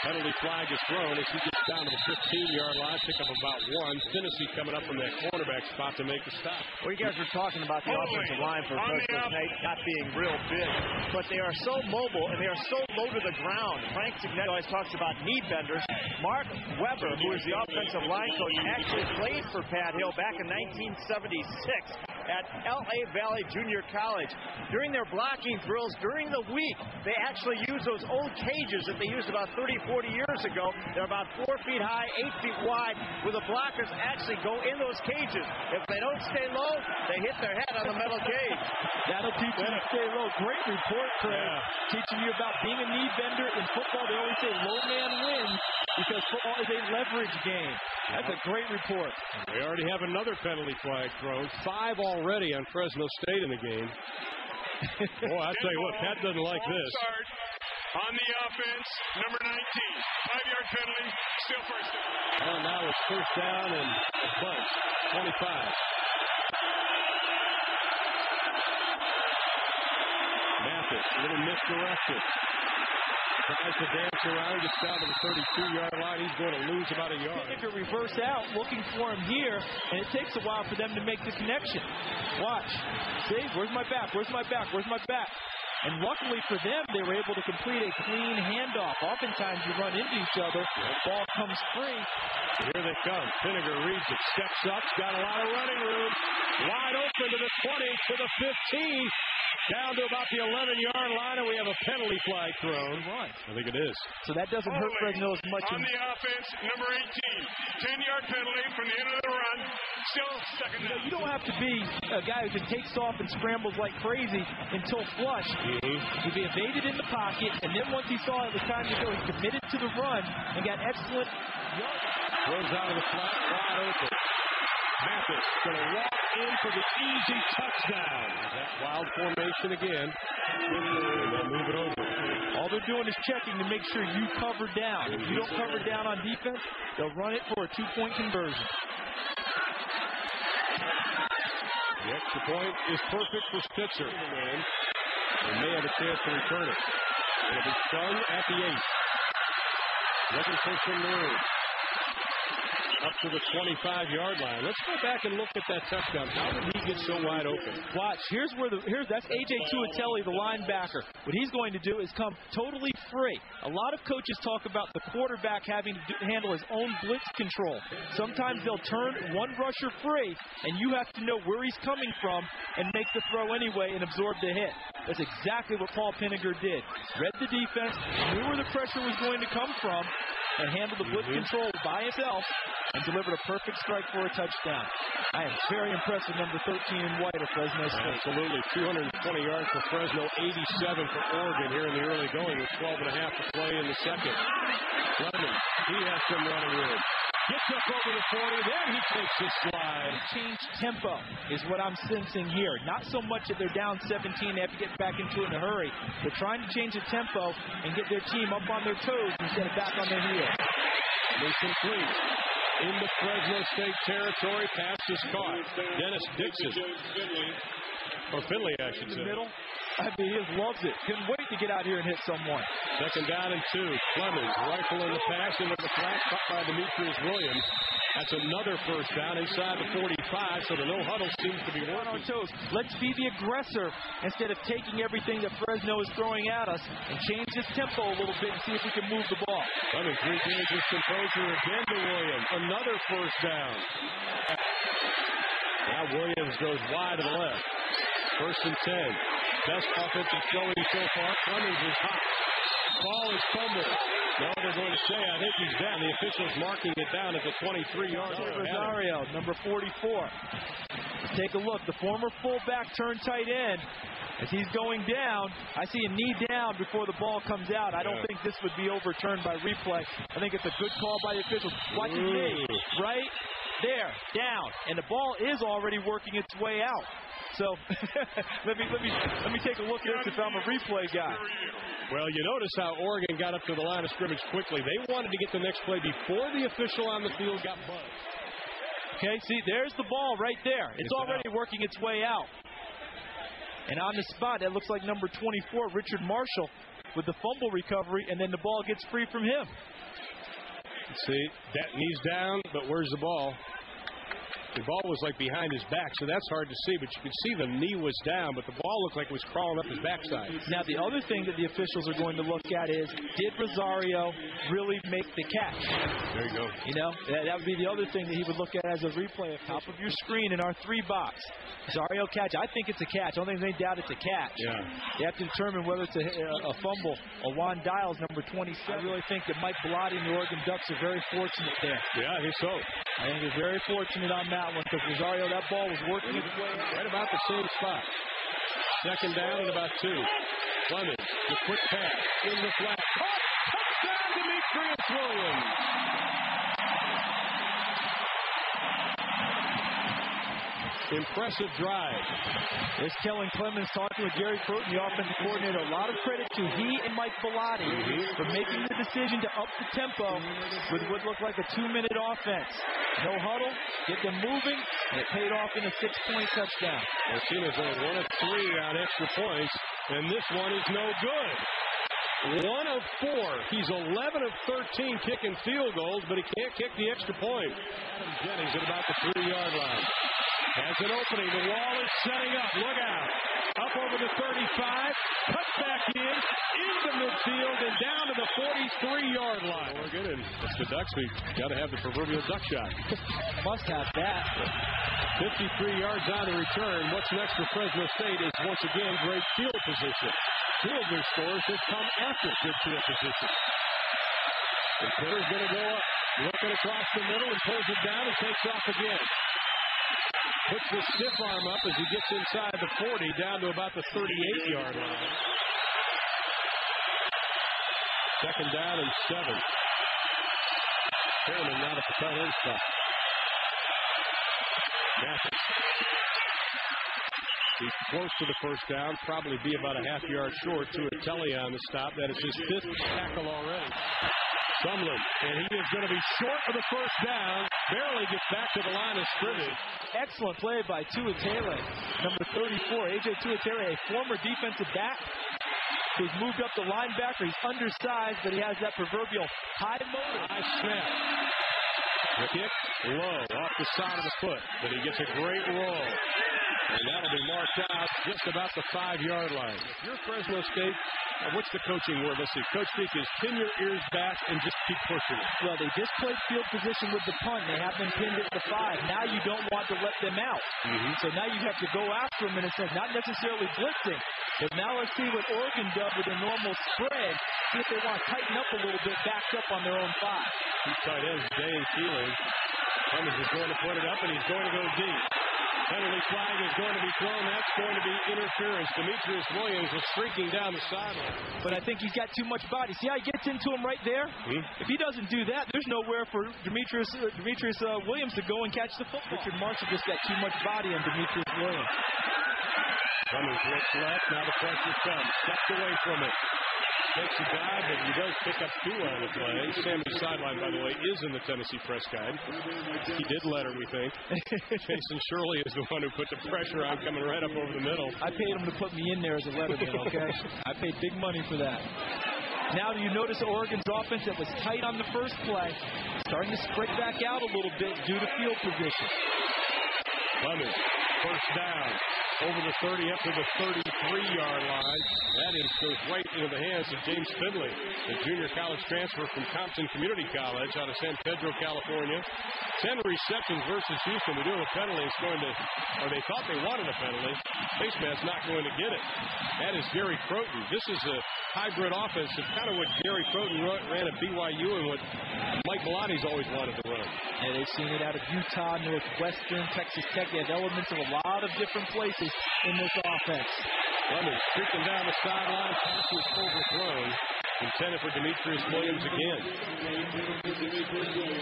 Penalty flag is thrown as he gets down to the fifteen-yard line, pick up about one. Tennessee coming up from that cornerback spot to make the stop. Well, you guys were talking about the offensive line for Fresno State not being real big, but they are so mobile and they are so low to the ground. Frank Cignetti always talks about knee benders. Mark Weber, who is the offensive line coach, actually played for Pat Hill back in nineteen seventy-six at L A Valley Junior College. During their blocking drills during the week, they actually use those old cages that they used about thirty, forty years ago. They're about four feet high, eight feet wide, where the blockers actually go in those cages. If they don't stay low, they hit their head on the metal cage. That'll teach you to stay low. Great report, Craig. Yeah. Teaching you about being a knee bender in football. They always say low man wins because football is a leverage game. That's yeah. a great report. We already have another penalty flag thrown. Five already on Fresno State in the game. Boy, I tell you what, Pat doesn't like this. On the offense, number nineteen, five-yard penalty, still first down. Well, now it's first down and a bunch, twenty-five. Mathis, little misdirection. Tries to dance around, gets down to the thirty-two-yard line. He's going to lose about a yard. Pinegar reverse out, looking for him here, and it takes a while for them to make the connection. Watch. See, where's my back? Where's my back? Where's my back? And luckily for them, they were able to complete a clean handoff. Oftentimes, you run into each other, the ball comes free. Here they come. Pinegar reads it, steps up, got a lot of running room. Wide open to the twenty, to the fifteen. Down to about the eleven-yard line, and we have a penalty flag thrown. I think it is. So that doesn't hurt Fresno as much. On the offense, number eighteen, ten-yard penalty from the end of the run. Still second down. You know, you don't have to be a guy who just takes off and scrambles like crazy until flush. Mm-hmm. He evaded in the pocket, and then once he saw it was time to go, he committed to the run and got excellent. Throws out of the flat, wide open. Mathis going to walk in for the easy touchdown. That wild formation again. They'll move it over. All they're doing is checking to make sure you cover down. If you don't cover down on defense, they'll run it for a two-point conversion. The extra point is perfect for Spitzer. They may have a chance to return it. It'll be stung at the eight. Looking for some room. up to the twenty-five yard line. Let's go back and look at that touchdown. How did he get so wide open? Watch. Here's where the here's that's A J Tuatele, the linebacker. What he's going to do is come totally free. A lot of coaches talk about the quarterback having to do, handle his own blitz control. Sometimes they'll turn one rusher free, and you have to know where he's coming from and make the throw anyway and absorb the hit. That's exactly what Paul Pinegar did. Read the defense, knew where the pressure was going to come from, and handled the blitz mm-hmm. control by himself and delivered a perfect strike for a touchdown. I am very impressed with number thirteen in white of Fresno State. Absolutely. two hundred twenty yards for Fresno, eighty-seven for Oregon here in the early going with twelve and a half to play in the second. Clemens, he has some running room. Gets up over the forty, then he takes his slide. Change tempo is what I'm sensing here. Not so much that they're down seventeen, they have to get back into it in a hurry. They're trying to change the tempo and get their team up on their toes instead of back on their heels. Mason Cleese into Fresno State territory, pass is caught. Dennis Dixon. Or Finley, I should say. In the middle. I mean, he just loves it. Couldn't wait to get out here and hit someone. Second down and two. Clemens rifling the pass into the flat, caught by Demetrius Williams. That's another first down inside the forty-five, so the no-huddle seems to be working. On toes. Let's be the aggressor instead of taking everything that Fresno is throwing at us and change this tempo a little bit and see if we can move the ball. Clemens regains his composure again to Williams. Another first down. Now Williams goes wide to the left. First and ten. Best offensive showing so far. Clemens is hot. Ball is fumbled. Now they're going to say, I think he's down. The official's marking it down at the twenty-three yard line. Rosario, number forty-four. Let's take a look. The former fullback turned tight end. As he's going down, I see a knee down before the ball comes out. I don't yeah. think this would be overturned by replay. I think it's a good call by the officials. Watch his knee. Right there. Down. And the ball is already working its way out. So let me let me let me take a look at this if I'm a replay guy. Well, you notice how Oregon got up to the line of scrimmage quickly. They wanted to get the next play before the official on the field got buzzed. Okay, see, there's the ball right there. It's, it's already out. Working its way out. And on the spot, that looks like number twenty-four, Richard Marshall, with the fumble recovery, and then the ball gets free from him. See, that knee's down, but where's the ball? The ball was like behind his back, so that's hard to see, but you could see the knee was down, but the ball looked like it was crawling up his backside. Now, the other thing that the officials are going to look at is, did Rosario really make the catch? There you go. You know, that, that would be the other thing that he would look at as a replay. Top of your screen in our three box. Rosario catch. I think it's a catch. I don't think there's any doubt it's a catch. Yeah. They have to determine whether it's a, a, a fumble. Juan Dials, number twenty-seven. I really think that Mike Bellotti and the Oregon Ducks are very fortunate there. Yeah, I think so. I think they're very fortunate on that one because Rosario, that ball was working its way right about the same spot. Second down and about two. Clemens, the quick pass in the flat. Caught! Touchdown, Demetrius Williams. Impressive drive. There's Kellen Clemens talking with Gary Crowton, the offensive coordinator. A lot of credit to he and Mike Bellotti mm-hmm. for making the decision to up the tempo with what looked like a two-minute offense. No huddle, get them moving, and it paid off in a six-point touchdown. Martinez on one of three on extra points, and this one is no good. One of four. He's eleven of thirteen kicking field goals, but he can't kick the extra point. Adam Jennings at about the three-yard line. Has an opening. The wall is setting up. Look out. Up over the thirty-five. Cut back in. Into midfield and down to the forty-three yard line. Oregon, and it's the Ducks. We've got to have the proverbial duck shot. Must have that. fifty-three yards on the return. What's next for Fresno State is, once again, great field position. Two of their scores have come after good field position. The pitter's going to go up. Looking across the middle and pulls it down and takes off again. Puts the stiff arm up as he gets inside the forty, down to about the thirty-eight yard line. Second down and seven. Foreman not at the front end spot. Mathis. He's close to the first down, probably be about a half yard short to a telly on the stop. That is his fifth tackle already. Sumlin, and he is going to be short of the first down. Barely gets back to the line of scrimmage. Excellent play by Tuatele, number thirty-four. A J Tuatele, a former defensive back who's moved up to linebacker. He's undersized, but he has that proverbial high motor. High snap. The kick low off the side of the foot, but he gets a great roll. And that'll be marked out just about the five-yard line. If you're Fresno State, what's the coaching word? Let's see. Coach Peak is pin your ears back and just keep pushing it. Well, they just played field position with the punt. They have been pinned at the five. Now you don't want to let them out. Mm-hmm. So now you have to go after them in a sense, not necessarily blitzing. But now let's see what Oregon does with a normal spread. See if they want to tighten up a little bit, backed up on their own five. He's tight ends, Day and Keeling. Clemens is going to put it up, and he's going to go deep. Penalty flag is going to be thrown. That's going to be interference. Demetrius Williams was streaking down the sideline. But I think he's got too much body. See how he gets into him right there? Hmm? If he doesn't do that, there's nowhere for Demetrius, uh, Demetrius uh, Williams to go and catch the football. Richard Marshall just got too much body on Demetrius Williams. Clemens looks left. Now the pressure comes. Stepped away from it. Takes a dive, but he does pick up two on the play. Sammy's sideline, by the way, is in the Tennessee press guide. He did let her, we think. Jason Shirley is the one who put the pressure on, coming right up over the middle. I paid him to put me in there as a letterman, okay? I paid big money for that. Now do you notice Oregon's offense that was tight on the first play? Starting to spread back out a little bit due to field position. Clemens, first down. Over the thirty, up to the thirty-three-yard line. That is goes right into the hands of James Finley, the junior college transfer from Compton Community College out of San Pedro, California. Ten receptions versus Houston. We do have a penalty. It's going to, or they thought they wanted a penalty. Face mask not going to get it. That is Gary Crowton. This is a hybrid offense. It's kind of what Gary Crowton ran at B Y U and what Mike Bellotti's always wanted to run. Yeah, they've seen it out of Utah, Northwestern, Texas Tech. They have elements of a lot of different places in this offense. Clemens streaking down the sideline, pass was overthrown. Intended for Demetrius Williams again.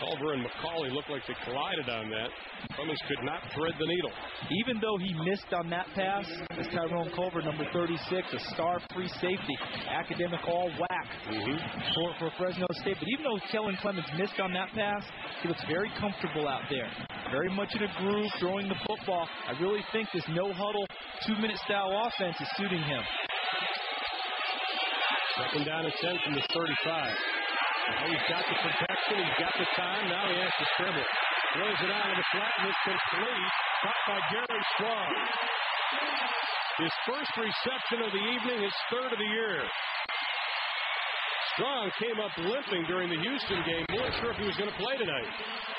Culver and McCauley looked like they collided on that. Clemens could not thread the needle. Even though he missed on that pass, as Tyrone Culver, number thirty-six, a star free safety, academic all whack mm-hmm. for, for Fresno State. But even though Kellen Clemens missed on that pass, he looks very comfortable out there. Very much in a groove, throwing the football. I really think this no-huddle, two-minute style offense is suiting him. Second down and ten from the thirty-five. Now he's got the protection, he's got the time, now he has to scramble. Throws it out of the flat, and it's complete. Caught by Garren Strong. His first reception of the evening, his third of the year. Strong came up limping during the Houston game. We weren't sure if he was going to play tonight.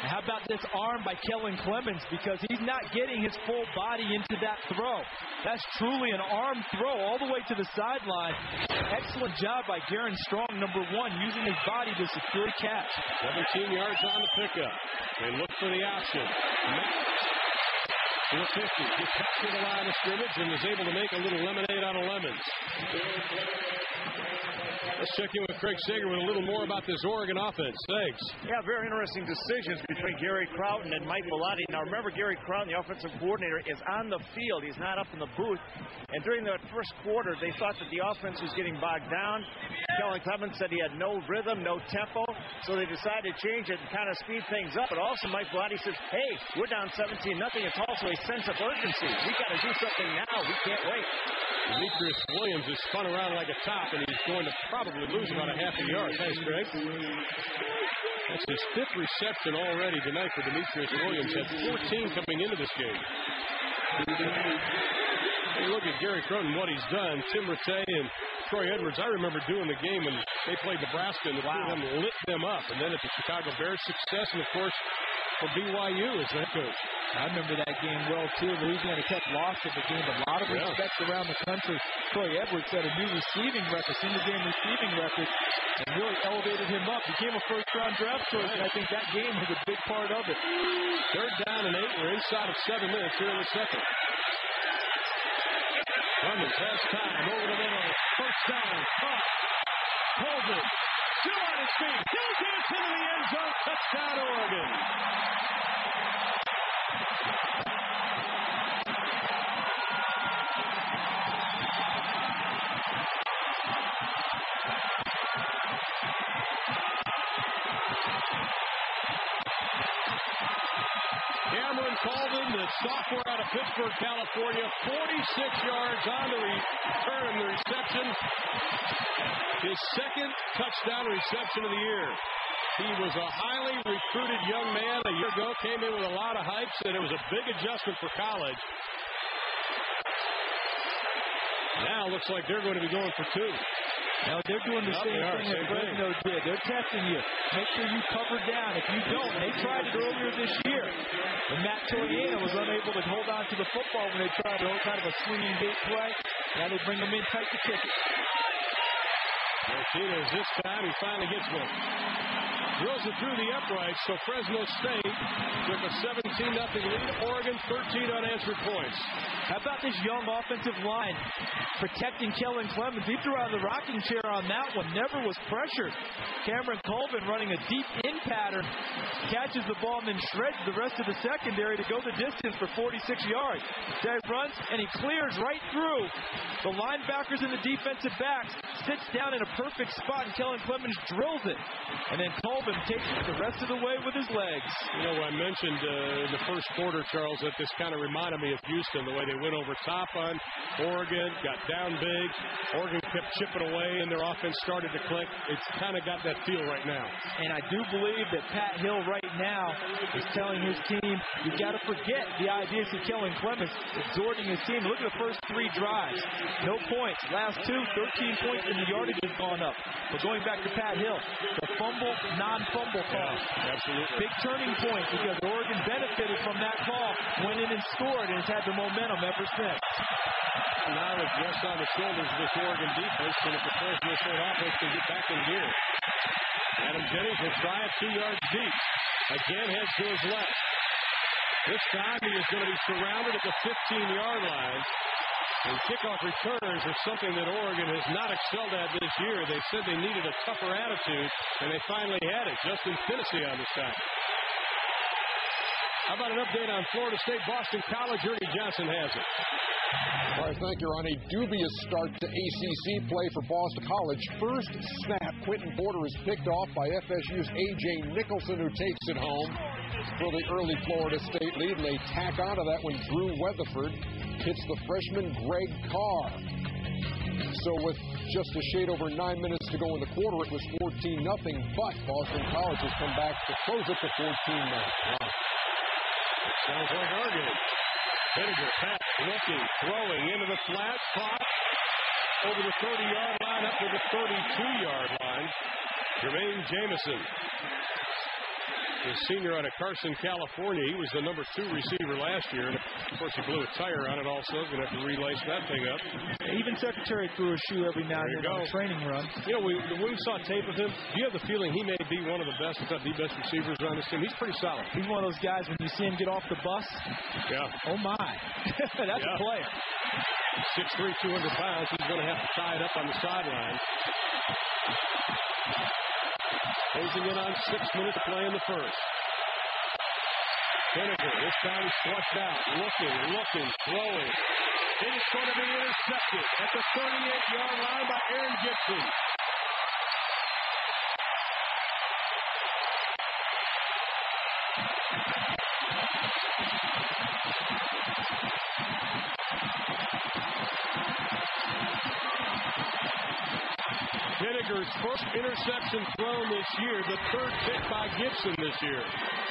How about this arm by Kellen Clemens, because he's not getting his full body into that throw. That's truly an arm throw all the way to the sideline. Excellent job by Garren Strong, number one, using his body to secure a catch. seventeen yards on the pickup. They look for the option. four fifty. He cuts to the line of scrimmage and was able to make a little lemonade out of lemons. Let's check in with Craig Sager with a little more about this Oregon offense. Thanks. Yeah, very interesting decisions between Gary Crowton and Mike Bellotti. Now, remember, Gary Crowton, the offensive coordinator, is on the field. He's not up in the booth. And during the first quarter, they thought that the offense was getting bogged down. Kellen Clemens said he had no rhythm, no tempo, so they decided to change it and kind of speed things up. But also, Mike Bellotti says, hey, we're down seventeen nothing. It's also a sense of urgency. We got to do something now. We can't wait. Demetrius Williams is spun around like a top, and he's going to probably lose about a half a yard. Thanks, Greg. That's his fifth reception already tonight for Demetrius Williams. Had fourteen coming into this game. Hey, look at Gary Crowton, what he's done. Tim Rattay and Troy Edwards. I remember doing the game when they played Nebraska, and the wow. two of them lit them up. And then at the Chicago Bears, success, and of course for B Y U as head coach. I remember that game well, too. Louisiana Tech lost at the game. A lot of yeah. respect around the country. Troy Edwards set a new receiving record, single-game receiving record, and really elevated him up. Became a first-round draft choice, right. and I think that game was a big part of it. Third down and eight. We're inside of seven minutes here in the second. Clemens has time over the middle. First down. Caught. Colvin. Still on his feet. He'll get it into the end zone. Touchdown, Oregon. Cameron Colvin, the sophomore out of Pittsburgh, California, forty-six yards on the return, the reception. His second touchdown reception of the year. He was a highly recruited young man a year ago, came in with a lot of hypes, and it was a big adjustment for college. Now looks like they're going to be going for two. Now they're doing the yep, same are, thing that Fresno did. They're testing you. Make sure you cover down. If you don't, they tried it earlier this year. And Matt Toyota was unable to hold on to the football when they tried to hold kind of a swinging big play. Now they bring them in tight to kick it. Martinez this time, he finally gets one. Drills it through the uprights, so Fresno State with a seventeen nothing lead. Oregon, thirteen unanswered points. How about this young offensive line protecting Kellen Clemens? He threw out of the rocking chair on that one, never was pressured. Cameron Colvin running a deep in pattern, catches the ball and then shreds the rest of the secondary to go the distance for forty-six yards. Day runs, and he clears right through the linebackers and the defensive backs, sits down in a perfect spot, and Kellen Clemens drills it. And then Colvin takes it the rest of the way with his legs. You know, I mentioned uh, in the first quarter, Charles, that this kind of reminded me of Houston, the way they went over top on Oregon, got down big. Oregon kept chipping away, and their offense started to click. It's kind of got that feel right now. And I do believe that Pat Hill right now is telling his team, you've got to forget the ideas of Kellen Clemens, exhorting his team. Look at the first three drives. No points. Last two, thirteen points, and the yardage has gone up. But going back to Pat Hill, the fumble, non-fumble call. Yeah, absolutely. Big turning point because Oregon benefited from that call, went in and scored, and has had the momentum ever since. Now it's just on the shoulders of this Oregon defense, and if the Fresno State offense can get back in gear. Adam Jennings will try it two yards deep. Again, heads to his left. This time he is going to be surrounded at the fifteen-yard line. And kickoff returns are something that Oregon has not excelled at this year. They said they needed a tougher attitude, and they finally had it. Justin Finney on the side. How about an update on Florida State, Boston College? Ernie Johnson has it. All right, thank you, Ronnie. Dubious start to A C C play for Boston College. First snap, Quentin Porter is picked off by F S U's A J Nicholson, who takes it home for the early Florida State lead. And they tack onto that when Drew Weatherford hits the freshman Greg Carr. So with just a shade over nine minutes to go in the quarter, it was fourteen nothing, but Boston College has come back to close it to fourteen nothing. Wow. Sounds like Oregon. Pinegar, pass, looking, throwing into the flat, caught over the thirty-yard line, up to the thirty-two-yard line. Jermaine Jameson, the senior out of Carson, California. He was the number two receiver last year. And of course, he blew a tire on it also. Going to have to relace that thing up. Even Secretary threw a shoe every now and then on a training run. You know, we, when we saw tape of him, do you have the feeling he may be one of the best, if not the best receivers on this team? He's pretty solid. He's one of those guys when you see him get off the bus. Yeah. Oh, my. That's yeah. a player. six three, two hundred pounds. He's going to have to tie it up on the sideline. Closing in on six minutes play in the first. Finnegan, this time he's flushed out. Looking, looking, throwing. It is going to be intercepted at the thirty-eight-yard line by Aaron Gibson. First interception thrown this year, the third pick by Gibson this year.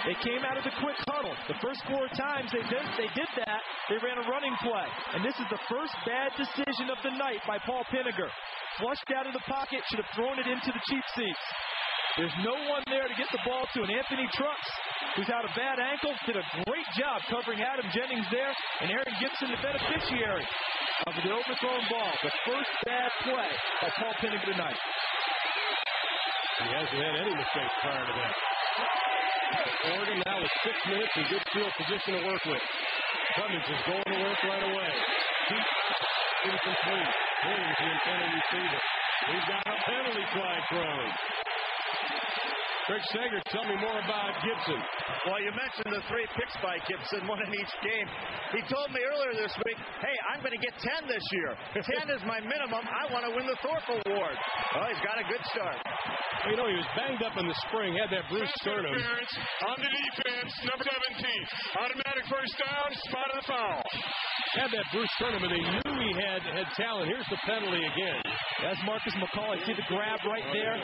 They came out of the quick huddle. The first four times they did, they did that, they ran a running play. And this is the first bad decision of the night by Paul Pinegar. Flushed out of the pocket, should have thrown it into the cheap seats. There's no one there to get the ball to, and Anthony Trucks, who's had a bad ankle, did a great job covering Adam Jennings there, and Aaron Gibson, the beneficiary of the overthrown ball. The first bad play by Paul Pinegar tonight. He hasn't had any mistakes prior to that. Oregon now with six minutes in good field position to work with. Clemens is going to work right away. Deep, incomplete. Williams the intended receiver. We've got a penalty flag thrown. Craig Sager, tell me more about Gibson. Well, you mentioned the three picks by Gibson, one in each game. He told me earlier this week, hey, I'm going to get ten this year. ten is my minimum. I want to win the Thorpe Award. Well, he's got a good start. You know, he was banged up in the spring, had that Bruce Sternum. On the defense, number seventeen. Automatic first down, spot of the foul. Had that Bruce Sternum, and they knew he had, had talent. Here's the penalty again. That's Marcus McCauley. See the grab right there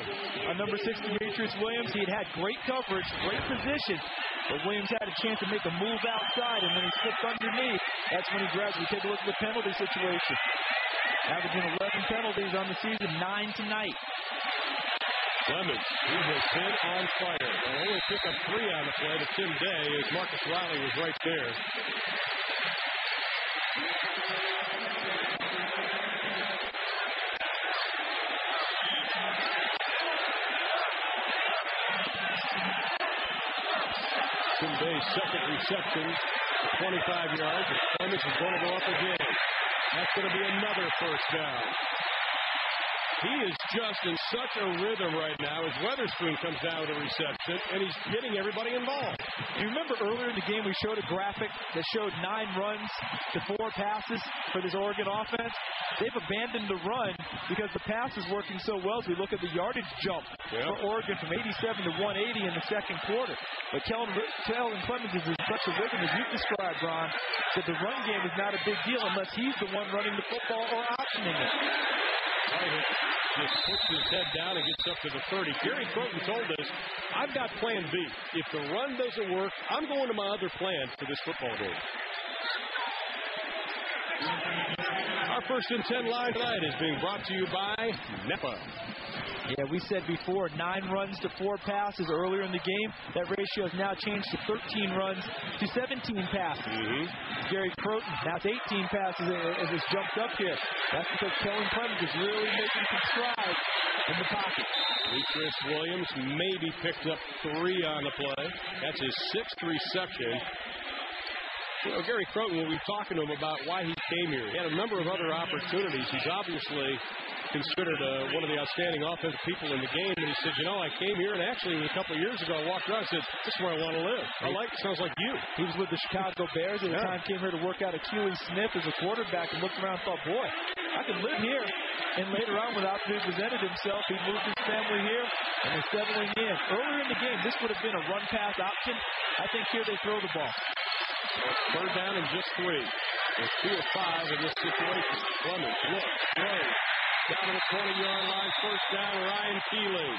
on number six, Demetrius Williams. Williams, he had had great coverage, great position, but Williams had a chance to make a move outside, and when he slipped underneath, that's when he grabs. We take a look at the penalty situation. Averaging eleven penalties on the season, nine tonight. Clemens, he has been on fire, and only pick up three on the play to Tim Day, as Marcus Riley was right there. Tim Day's second reception, twenty-five yards, and Clemens is going to go up again. That's going to be another first down. He is just in such a rhythm right now as Weatherspoon comes down with a reception, and he's getting everybody involved. You remember earlier in the game we showed a graphic that showed nine runs to four passes for this Oregon offense? They've abandoned the run because the pass is working so well. As we look at the yardage jump yep. for Oregon from eighty-seven to one eighty in the second quarter. But Kellen, Kellen Clemens is in such a rhythm, as you've described, Ron, that the run game is not a big deal unless he's the one running the football or optioning it. Just puts his head down and gets up to the thirty. Gary Crowton told us, I've got plan B. If the run doesn't work, I'm going to my other plan for this football game. Our First and ten live tonight is being brought to you by N E P A. Yeah, we said before, nine runs to four passes earlier in the game. That ratio has now changed to thirteen runs to seventeen passes. Mm-hmm. Gary Crowton, now it's eighteen passes as it's jumped up here. That's because Kellen Clemens is really making some strides in the pocket. Demetrius Williams maybe picked up three on the play. That's his sixth reception. You know, Gary Crowton, we'll be talking to him about why he came here. He had a number of other opportunities. He's obviously considered uh, one of the outstanding offensive people in the game. And he said, you know, I came here, and actually a couple of years ago, I walked around and said, this is where I want to live. I like it. Sounds like you. He was with the Chicago Bears at the yeah. time, came here to work out a Keeley Smith as a quarterback, and looked around and thought, boy, I could live here. And later on, with opportunity presented himself, he moved his family here and is settling in. Earlier in the game, this would have been a run-pass option. I think here they throw the ball. Third down and just three. There's two or five in this situation. Clemens, look, play. Down to the twenty-yard line, first down, Ryan Keeley.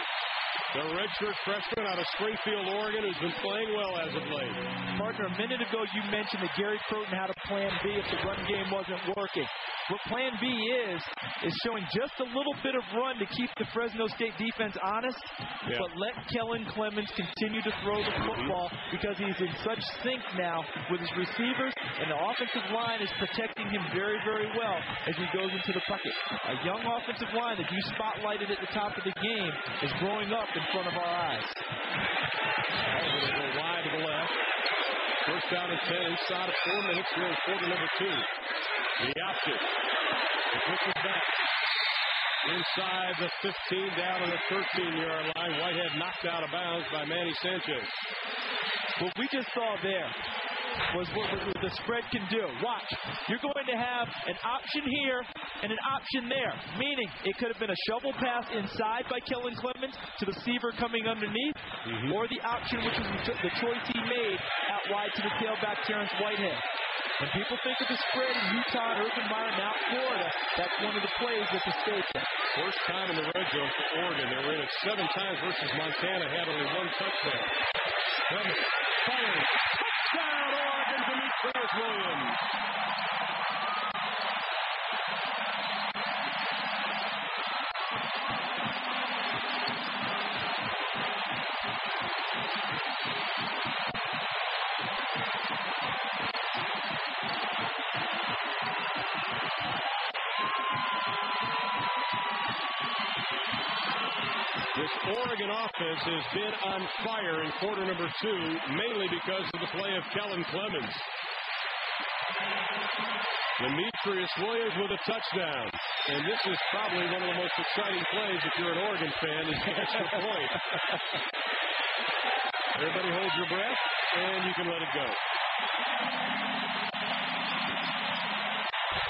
The redshirt freshman out of Springfield, Oregon, who's been playing well as of late. Parker, a minute ago you mentioned that Gary Crowton had a plan B if the run game wasn't working. What plan B is, is showing just a little bit of run to keep the Fresno State defense honest, yeah. but let Kellen Clemens continue to throw the football because he's in such sync now with his receivers, and the offensive line is protecting him very, very well as he goes into the bucket. A young offensive line that you spotlighted at the top of the game is growing up in front of our eyes. Wide to the left. First down and ten inside of four minutes. We're in quarter number two. The option. He pushes back. Inside the fifteen, down to the thirteen-yard line. Whitehead knocked out of bounds by Manny Sanchez. What we just saw there was what the spread can do. Watch. You're going to have an option here and an option there, meaning it could have been a shovel pass inside by Kellen Clemens to the receiver coming underneath, mm-hmm. or the option, which was the choice he made out wide to the tailback, Terrence Whitehead. When people think of the spread in Utah and Urban Meyer, now Florida, that's one of the plays that the state's at. First time in the red zone for Oregon. They were in it seven times versus Montana, had only one touchdown. Clemens fires. Touchdown, Oregon, to Demetrius Williams. Oregon offense has been on fire in quarter number two, mainly because of the play of Kellen Clemens. Demetrius Williams with a touchdown. And this is probably one of the most exciting plays if you're an Oregon fan, is the extra point. Everybody hold your breath, and you can let it go.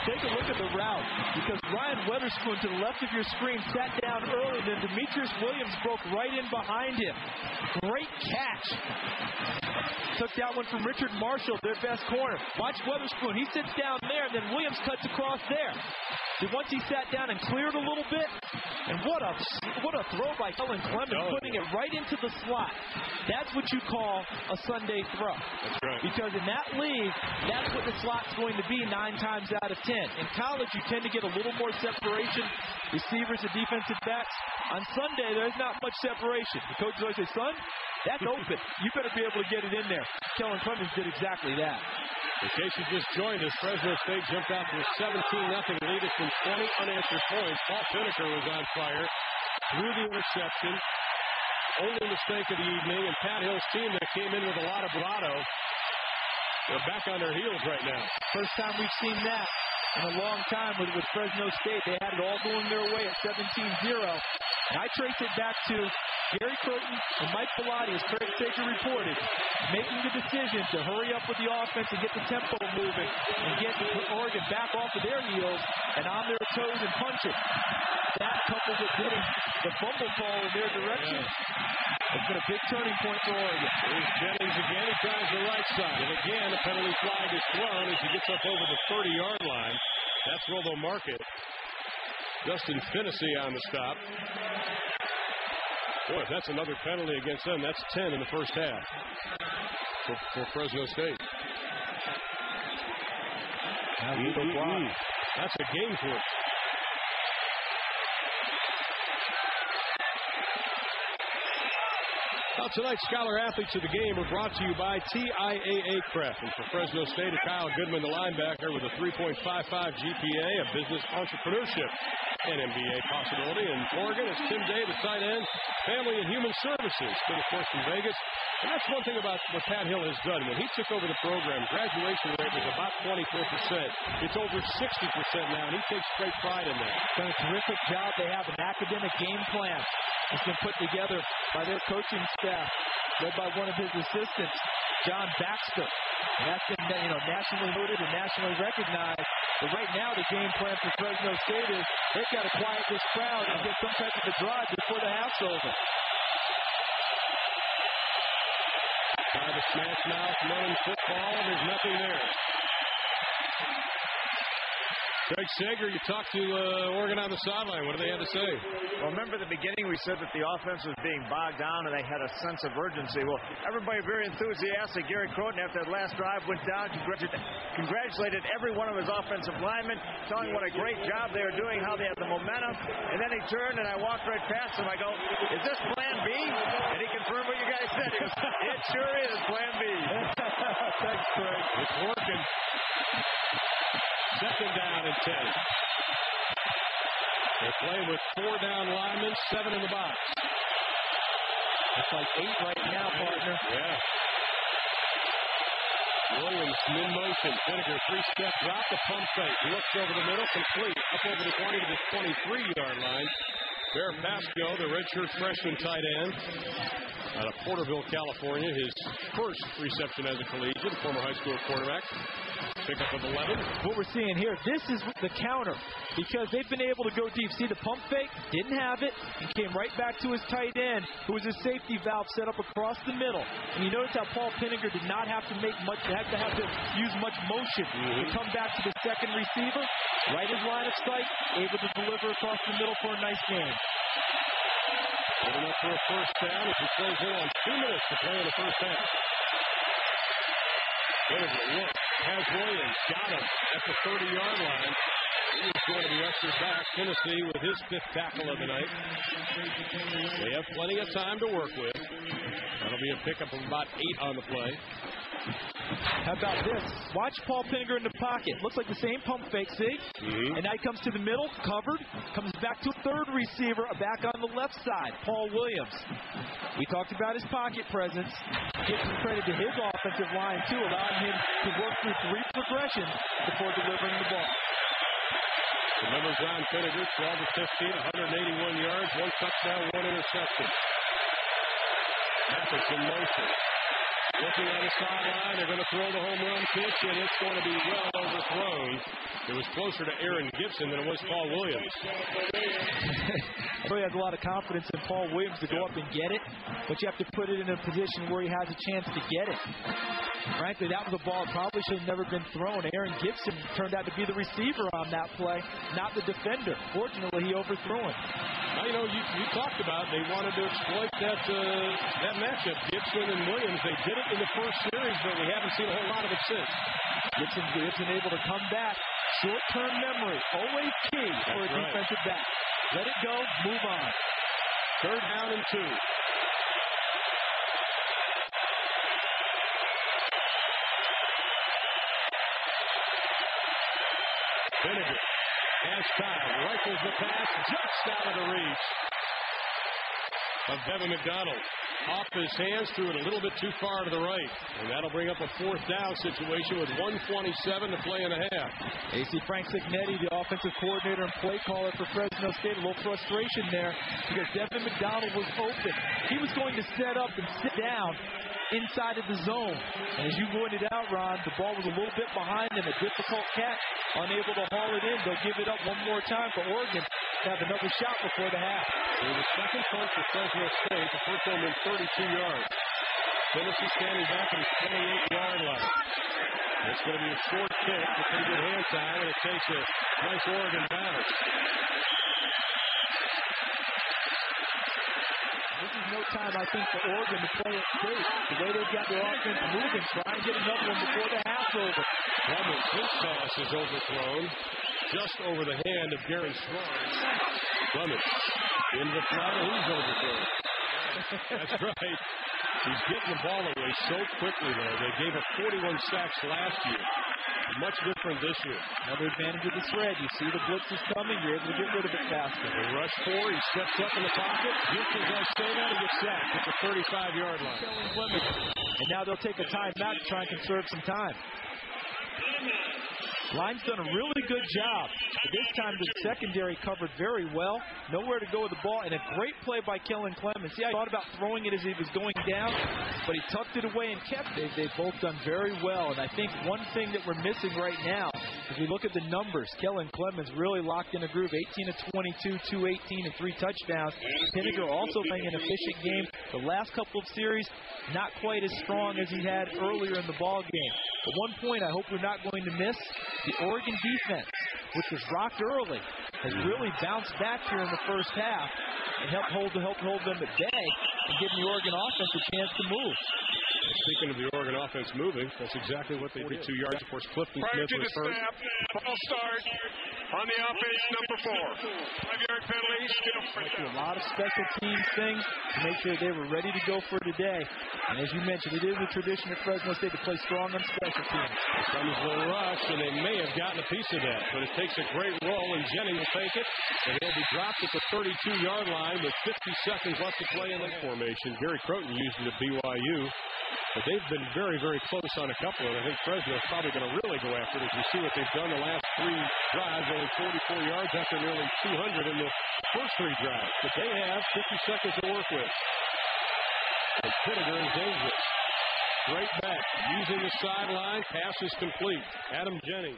take a look at the route, because Ryan Weatherspoon to the left of your screen sat down early, then Demetrius Williams broke right in behind him. Great catch. Took that one from Richard Marshall, their best corner. Watch Weatherspoon. He sits down there, and then Williams cuts across there. And once he sat down and cleared a little bit, and what a what a throw by Kellen Clemens, oh, putting it right into the slot. That's what you call a Sunday throw. That's right. Because in that league, that's what the slot's going to be nine times out of ten. In college, you tend to get a little more separation, receivers and defensive backs. On Sunday, there's not much separation. The coach always says, son, that's open. You better be able to get it in there. Kellen Clemens did exactly that. In case you just joined us, Fresno State jumped out to a seventeen nothing lead. It's been twenty unanswered points. Paul Pinegar was on fire through the interception. Only mistake of the evening, and Pat Hill's team that came in with a lot of bravado, they're back on their heels right now. First time we've seen that in a long time with, with Fresno State. They had it all going their way at seventeen zero. And I trace it back to Gary Crowton and Mike Bellotti, as Craig Sager reported, making the decision to hurry up with the offense and get the tempo moving and get Oregon back off of their heels and on their toes and punch it. That, coupled with getting the fumble ball in their direction, yeah. It's been a big turning point for Oregon. Here's Jennings again. He drives the right side. And again, a penalty flag is thrown as he gets up over the thirty-yard line. That's where they'll mark it. Justin Finnessy on the stop. Boy, if that's another penalty against them, that's ten in the first half for, for Fresno State. That's, e -E -E. that's a game for it. Well, tonight's Scholar Athletes of the Game are brought to you by T I A A Prep. And for Fresno State, Kyle Goodman, the linebacker, with a three point five five G P A, a business entrepreneurship and M B A possibility. And Oregon, it's Tim Day, the tight end, family and human services, good, of course, from Vegas. And that's one thing about what Pat Hill has done. When he took over the program, graduation rate was about twenty-four percent. It's over sixty percent now, and he takes great pride in that. Done a terrific job. They have an academic game plan. It's been put together by their coaching staff, led by one of his assistants, John Baxter. And that's been, you know, nationally noted and nationally recognized. But right now, the game plan for Fresno State is they've got to quiet this crowd and get some type of a drive before the half's over. By the smash mouth, known football, and there's nothing there. Craig Sager, you talked to uh, Oregon on the sideline. What do they have to say? Well, remember at the beginning we said that the offense was being bogged down and they had a sense of urgency. Well, everybody very enthusiastic. Gary Crowton, after that last drive, went down, congratulated every one of his offensive linemen, telling what a great job they were doing, how they had the momentum. And then he turned, and I walked right past him. I go, is this plan B? And he confirmed what you guys said. It, was, it sure is plan B. Thanks, Craig. It's working. Second down and ten. They're playing with four down linemen, seven in the box. It's like eight right now, partner. Yeah. Williams in motion. Pinegar three-step drop, the pump fake. Looks over the middle, complete. Up over the twenty to the twenty-three yard line. Bear Pasco, the redshirt freshman tight end out of Porterville, California. His first reception as a collegiate, former high school quarterback. Pick up of eleven. What we're seeing here, this is the counter, because they've been able to go deep. See the pump fake? Didn't have it. And came right back to his tight end, who was his safety valve set up across the middle. And you notice how Paul Pinegar did not have to make much, had to have to use much motion mm-hmm. to come back to the second receiver. Right his line of sight, able to deliver across the middle for a nice game. Putting up for a first down as he plays in on two minutes to play in the first half. There's a look. Has Williams got him at the thirty yard line. He is going to be ushered back. Tennessee with his fifth tackle of the night. They have plenty of time to work with. That'll be a pickup of about eight on the play. How about this? Watch Paul Pinegar in the pocket. Looks like the same pump fake, see? Mm-hmm. And now he comes to the middle, covered, comes back to a third receiver, back on the left side, Paul Williams. We talked about his pocket presence. Give some credit to his offensive line, too, allowing him to work through three progressions before delivering the ball. The numbers on Pinegar, twelve to fifteen, one hundred eighty-one yards, one touchdown, one interception. Mathis in motion. Looking at the sideline, they're going to throw the home run pitch, and it's going to be well overthrown. It was closer to Aaron Gibson than it was Paul Williams. He has a lot of confidence in Paul Williams to go up and get it, but you have to put it in a position where he has a chance to get it. Frankly, that was a ball that probably should have never been thrown. Aaron Gibson turned out to be the receiver on that play, not the defender. Fortunately, he overthrew him. Now, you know, you, you talked about they wanted to exploit that, uh, that matchup, Gibson and Williams. They did it in the first series, but we haven't seen a whole lot of it since. Gibson, Gibson able to come back. Short-term memory, always key for a defensive back. Let it go, move on. Third down and two. Vinegar has time, rifles the pass, just out of the reach of Devin McDonald. Off his hands, threw it a little bit too far to the right. And that'll bring up a fourth down situation with one twenty-seven to play and a half. A C Frank Signetti, the offensive coordinator and play caller for Fresno State, a little frustration there because Devin McDonald was open. He was going to set up and sit down inside of the zone. And as you pointed out, Ron, the ball was a little bit behind him, a difficult catch, unable to haul it in. They'll give it up one more time for Oregon. Have another shot before the half. So the second punt for Fresno State, the first one in thirty-two yards. Tennessee standing back on the twenty-eight yard line. It's going to be a short kick with a pretty good hand time, and it takes a nice Oregon bounce. This is no time, I think, for Oregon to play it safe. The way they've got their offense moving, try and get another one before the half's over. Robert Hicks' pass is overthrown. Just over the hand of Garren Strong. Clemens in the crowd, he's over there. That's right. He's getting the ball away so quickly there. They gave up forty-one sacks last year. Much different this year. Another advantage of the thread. You see the blitz is coming. You're able to get rid of it faster. They rush four. He steps up in the pocket. Houston does stay out and gets sacked. It's a thirty-five yard line. And now they'll take a timeout to try and conserve some time. Line's done a really good job. But this time the secondary covered very well. Nowhere to go with the ball. And a great play by Kellen Clemens. Yeah, he thought about throwing it as he was going down, but he tucked it away and kept it. They've both done very well. And I think one thing that we're missing right now, if we look at the numbers, Kellen Clemens really locked in a groove. eighteen of twenty-two, two eighteen, and three touchdowns. Pinegar also playing an efficient game. The last couple of series, not quite as strong as he had earlier in the ball game. But one point I hope we're not going to miss, the Oregon defense, which was rocked early, has really bounced back here in the first half and helped hold, helped hold them at bay and giving the Oregon offense a chance to move. Speaking of the Oregon offense moving, that's exactly what they did. Two yards, of course, Clifton Smith was hurt. Prior to the snap, ball start on the offense, number four. Five-yard penalty, still for down. A lot of special teams things to make sure they were ready to go for today. And as you mentioned, it is a tradition at Fresno State to play strong on special teams. Comes the rush, and they may have gotten a piece of that, but it takes a great roll, and Jennings will take it, and he'll be dropped at the thirty-two yard line with fifty seconds left to play in that formation. Gary Crowton used it at B Y U. But they've been very, very close on a couple, and I think Fresno's probably going to really go after it. As you see what they've done the last three drives, only forty-four yards after nearly two hundred in the first three drives. But they have fifty seconds to work with. And Pinegar is dangerous. Right back, using the sideline, pass is complete. Adam Jennings.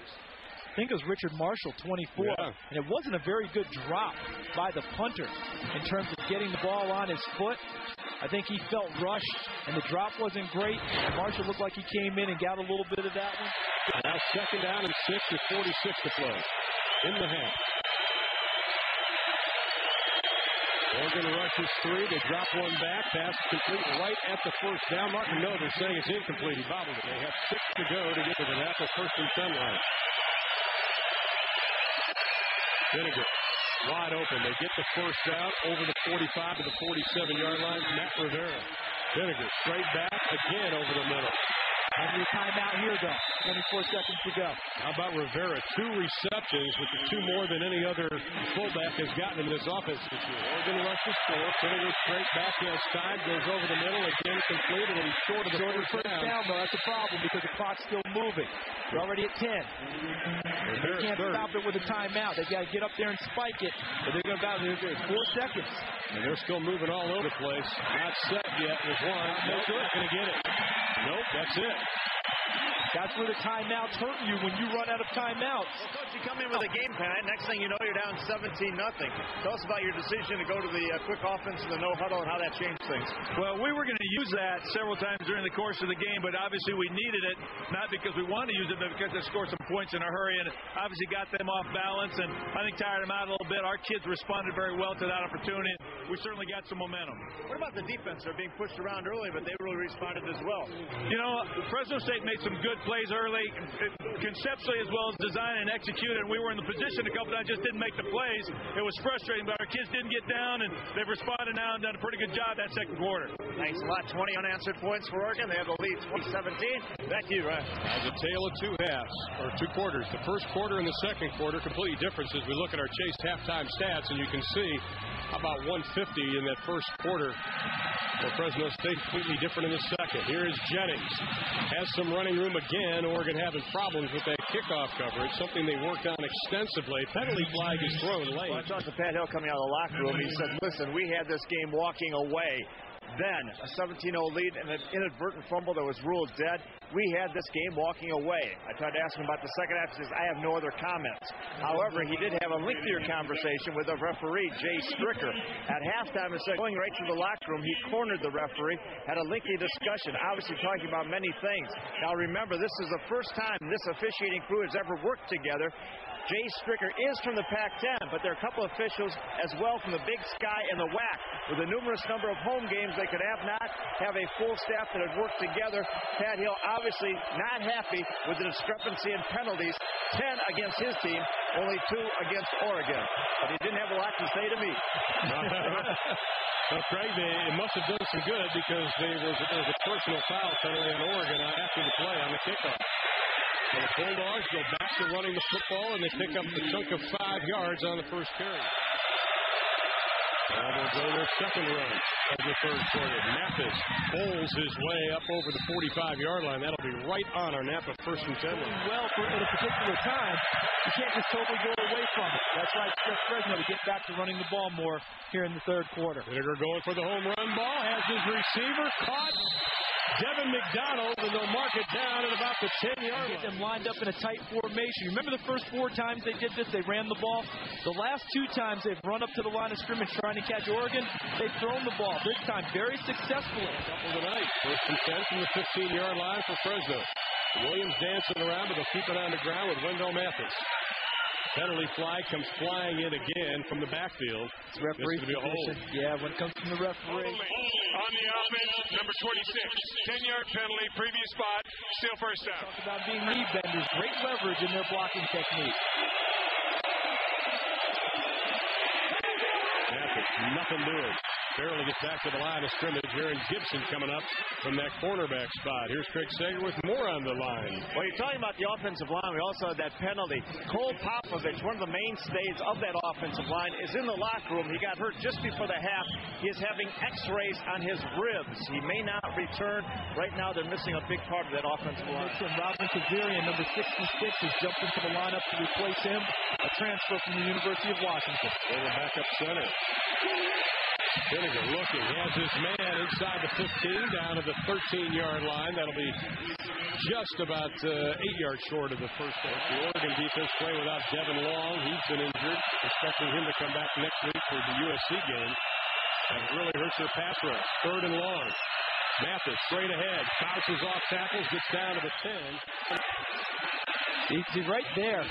I think it was Richard Marshall, twenty-four. Yeah. And it wasn't a very good drop by the punter in terms of getting the ball on his foot. I think he felt rushed, and the drop wasn't great. Marshall looked like he came in and got a little bit of that one. Now second down and six with forty-six to play in the half. Oregon rushes three. They drop one back. Pass complete right at the first down mark. No, they're saying it's incomplete. He bobbled it. They have six to go to get to the half of first and ten line. Vinegar. Wide open. They get the first down over the forty-five to the forty-seven yard line. Matt Rivera. Vinegar straight back again over the middle. Maybe a timeout here, though. twenty-four seconds to go. How about Rivera? Two receptions, which is two more than any other fullback has gotten in this offense this year. Oregon left the score. Putting it straight back to his side. Goes over the middle. Again, completed. And he's short of the shorter first down. down, though. That's a problem because the clock's still moving. They're already at ten. They can't third. stop it with a timeout. They've got to get up there and spike it. But they're going to battle. There's four seconds. And they're still moving all over the place. Not set yet. There's one. No good. Not going to get it. Nope, that's it. That's where the timeouts hurt you, when you run out of timeouts. Well, Coach, you come in with a game plan. Next thing you know, you're down seventeen nothing. Tell us about your decision to go to the uh, quick offense and the no huddle and how that changed things. Well, we were going to use that several times during the course of the game, but obviously we needed it, not because we wanted to use it, but because they scored some points in a hurry and obviously got them off balance, and I think tired them out a little bit. Our kids responded very well to that opportunity. We certainly got some momentum. What about the defense? They're being pushed around early, but they really responded as well. You know, Fresno State made some good plays early, conceptually as well as design and execute, and we were in the position a couple times, just didn't make the plays. It was frustrating, but our kids didn't get down, and they've responded now and done a pretty good job that second quarter. Thanks a lot. twenty unanswered points for Oregon. They have the lead twenty seventeen. Back to you, Ryan. As a tale of two halves, or two quarters. The first quarter and the second quarter, complete differences. We look at our Chase halftime stats, and you can see about one fifty in that first quarter. For Fresno State, completely different in the second. Here is Jennings. Has some running room again. Oregon having problems with that kickoff coverage, something they worked on extensively. Penalty flag is thrown late. Well, I talked to Pat Hill coming out of the locker room. He said, listen, we had this game walking away. Then a seventeen nothing lead and an inadvertent fumble that was ruled dead. We had this game walking away. I tried to ask him about the second half. He says, I have no other comments. However, he did have a lengthier conversation with the referee, Jay Stricker. At halftime, instead of going right to the locker room, he cornered the referee, had a lengthy discussion, obviously talking about many things. Now, remember, this is the first time this officiating crew has ever worked together. Jay Stricker is from the Pac ten, but there are a couple of officials as well from the Big Sky and the W A C. With a numerous number of home games, they could have not have a full staff that had worked together. Pat Hill obviously not happy with the discrepancy in penalties. ten against his team, only two against Oregon. But he didn't have a lot to say to me. Well, Craig, they, it must have done some good because there was, there was a personal foul penalty on Oregon after the play on the kickoff. And the Bulldogs go back to running the football, and they pick up the chunk of five yards on the first carry. Now they'll go their second run of the third quarter. Mathis holds his way up over the forty-five yard line. That'll be right on our Napa first and ten. Well, for at a particular time, you can't just totally go away from it. That's why it's just Fresno to get back to running the ball more here in the third quarter. Pinegar going for the home run ball, has his receiver caught. Devin McDonald, and they'll mark it down at about the ten yard line. Get them lined up in a tight formation. Remember the first four times they did this, they ran the ball. The last two times they've run up to the line of scrimmage trying to catch Oregon. They've thrown the ball this time very successfully. Couple tonight. First and ten from the fifteen yard line for Fresno. Williams dancing around, but they'll keep it on the ground with Wendell Mathis. Penalty flag comes flying in again from the backfield. It's referee position. Yeah, when it comes from the referee. On the offense, number twenty-six. ten yard penalty, previous spot, still first down. Talk about being knee benders. Great leverage in their blocking technique. Nothing doing. Barely gets back to the line of scrimmage. Aaron Gibson coming up from that cornerback spot. Here's Craig Sager with more on the line. Well, you're talking about the offensive line. We also had that penalty. Cole Popovich, one of the mainstays of that offensive line, is in the locker room. He got hurt just before the half. He is having x-rays on his ribs. He may not return. Right now, they're missing a big part of that offensive line. Robin Kazarian, number sixty-six, has jumped into the lineup to replace him. A transfer from the University of Washington. They were back up center. Pinegar looking, has his man inside the fifteen, down to the thirteen yard line. That'll be just about uh, eight yards short of the first half. The Oregon defense play without Devin Long. He's been injured, expecting him to come back next week for the U S C game. That really hurts their pass rush. Third and long. Mathis straight ahead, bounces off tackles, gets down to the ten. You can see right there,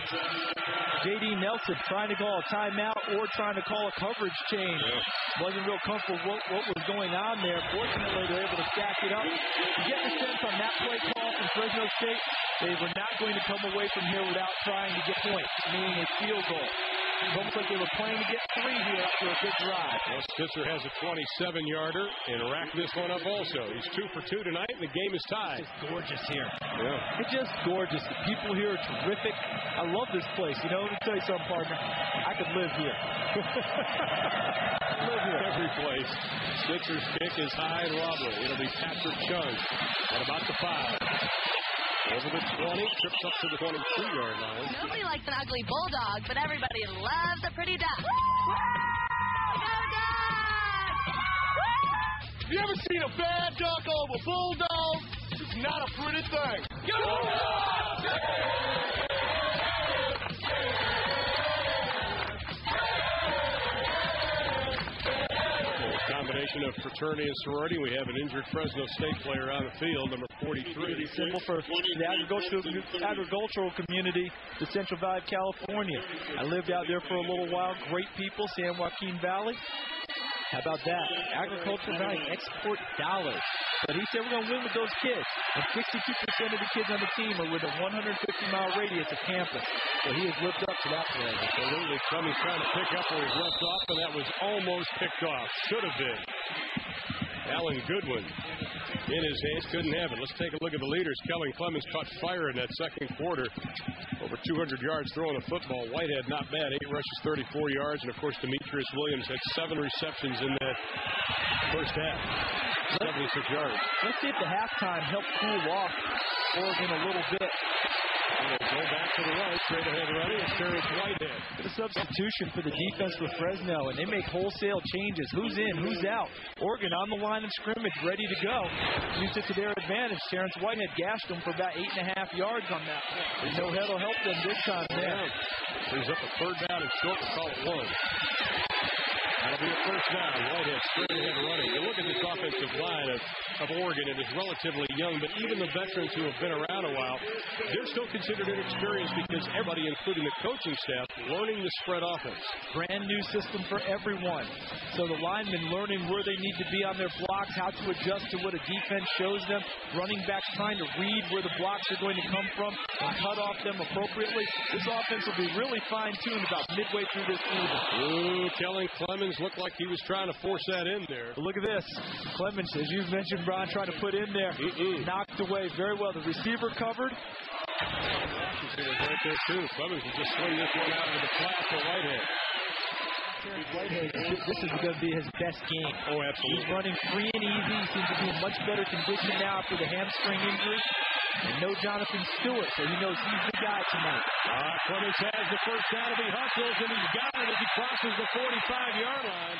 J D Nelson trying to call a timeout or trying to call a coverage change. Yeah. Wasn't real comfortable what, what was going on there. Fortunately, they're able to stack it up. You get the sense on that play call from Fresno State, they were not going to come away from here without trying to get points, meaning a field goal. Looks like they were playing to get three here after a good drive. Well, Spitzer has a twenty-seven yarder and racked this one up also. He's two for two tonight, and the game is tied. It's just gorgeous here. Yeah. It's just gorgeous. The people here are terrific. I love this place. You know, let me tell you something, partner. I could live here. Live here. Every place. Spitzer's kick is high and wobbly. It'll be Patrick Chung at about the five. Over the twenty, trips up to the twenty-two yard line. Nobody likes an ugly bulldog, but everybody loves a pretty duck. Go Ducks! Have you ever seen a bad duck over a bulldog? It's not a pretty thing. Go Ducks! Combination of fraternity and sorority. We have an injured Fresno State player on the field, number forty-three. Symbol for the agricultural, agricultural community to Central Valley, California. I lived out there for a little while. Great people, San Joaquin Valley. How about that? Agricultural Valley, export dollars. But he said we're going to win with those kids. And sixty-two percent of the kids on the team are within a one hundred fifty mile radius of campus. So he has lived up to that play. Absolutely. Clemens trying to pick up where he's left off, and that was almost picked off. Should have been. Alan Goodwin in his hands. Couldn't have it. Let's take a look at the leaders. Kellen Clemens caught fire in that second quarter. Over two hundred yards throwing a football. Whitehead, not bad. Eight rushes, thirty-four yards. And, of course, Demetrius Williams had seven receptions in that first half. seventy-six yards. Let's see if the halftime helped cool off Oregon a little bit. It'll go back to the right, straight ahead ready, and Terrence Whitehead. The substitution for the defense for Fresno, and they make wholesale changes. Who's in, who's out? Oregon on the line of scrimmage, ready to go. Used it to their advantage. Terrence Whitehead gashed them for about eight and a half yards on that play. No head will help them this time there. He's up a third down and short to call it one. That'll be a first down. Whitehead straight ahead running. You look at this offensive line of, of Oregon. It is relatively young, but even the veterans who have been around a while, they're still considered inexperienced because everybody, including the coaching staff, learning the spread offense. Brand new system for everyone. So the linemen learning where they need to be on their blocks, how to adjust to what a defense shows them. Running backs trying to read where the blocks are going to come from and cut off them appropriately. This offense will be really fine-tuned about midway through this season. Ooh, Kellen Clemens looked like he was trying to force that in there. Look at this. Clemens, as you've mentioned, Brian, trying to put in there. Mm-mm. Knocked away very well. The receiver covered. Right there, too. Clemens will just swing this one out of the flat for Whitehead. Whitehead, this is going to be his best game. Oh, absolutely. He's running free and easy. He seems to be in much better condition now after the hamstring injury. And no Jonathan Stewart, so he knows he's the guy tonight. All right, Clemens has the first down. He hustles, and he's got it as he crosses the forty-five yard line.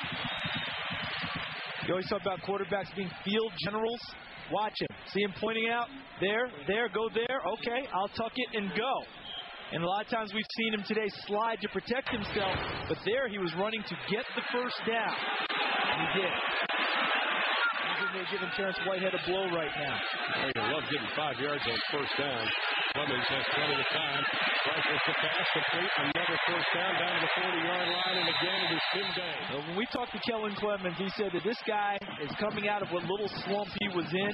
You always talk about quarterbacks being field generals. Watch him. See him pointing out, there, there, go there. Okay, I'll tuck it and go. And a lot of times we've seen him today slide to protect himself, but there he was running to get the first down. And he did. They're giving Terrence Whitehead a blow right now. Oh, you love getting five yards on first down. Clemens has plenty of time. Rifles the pass complete. Another first down down to the forty yard line, and again it is Tim Day. Well, when we talked to Kellen Clemens, he said that this guy is coming out of what little slump he was in.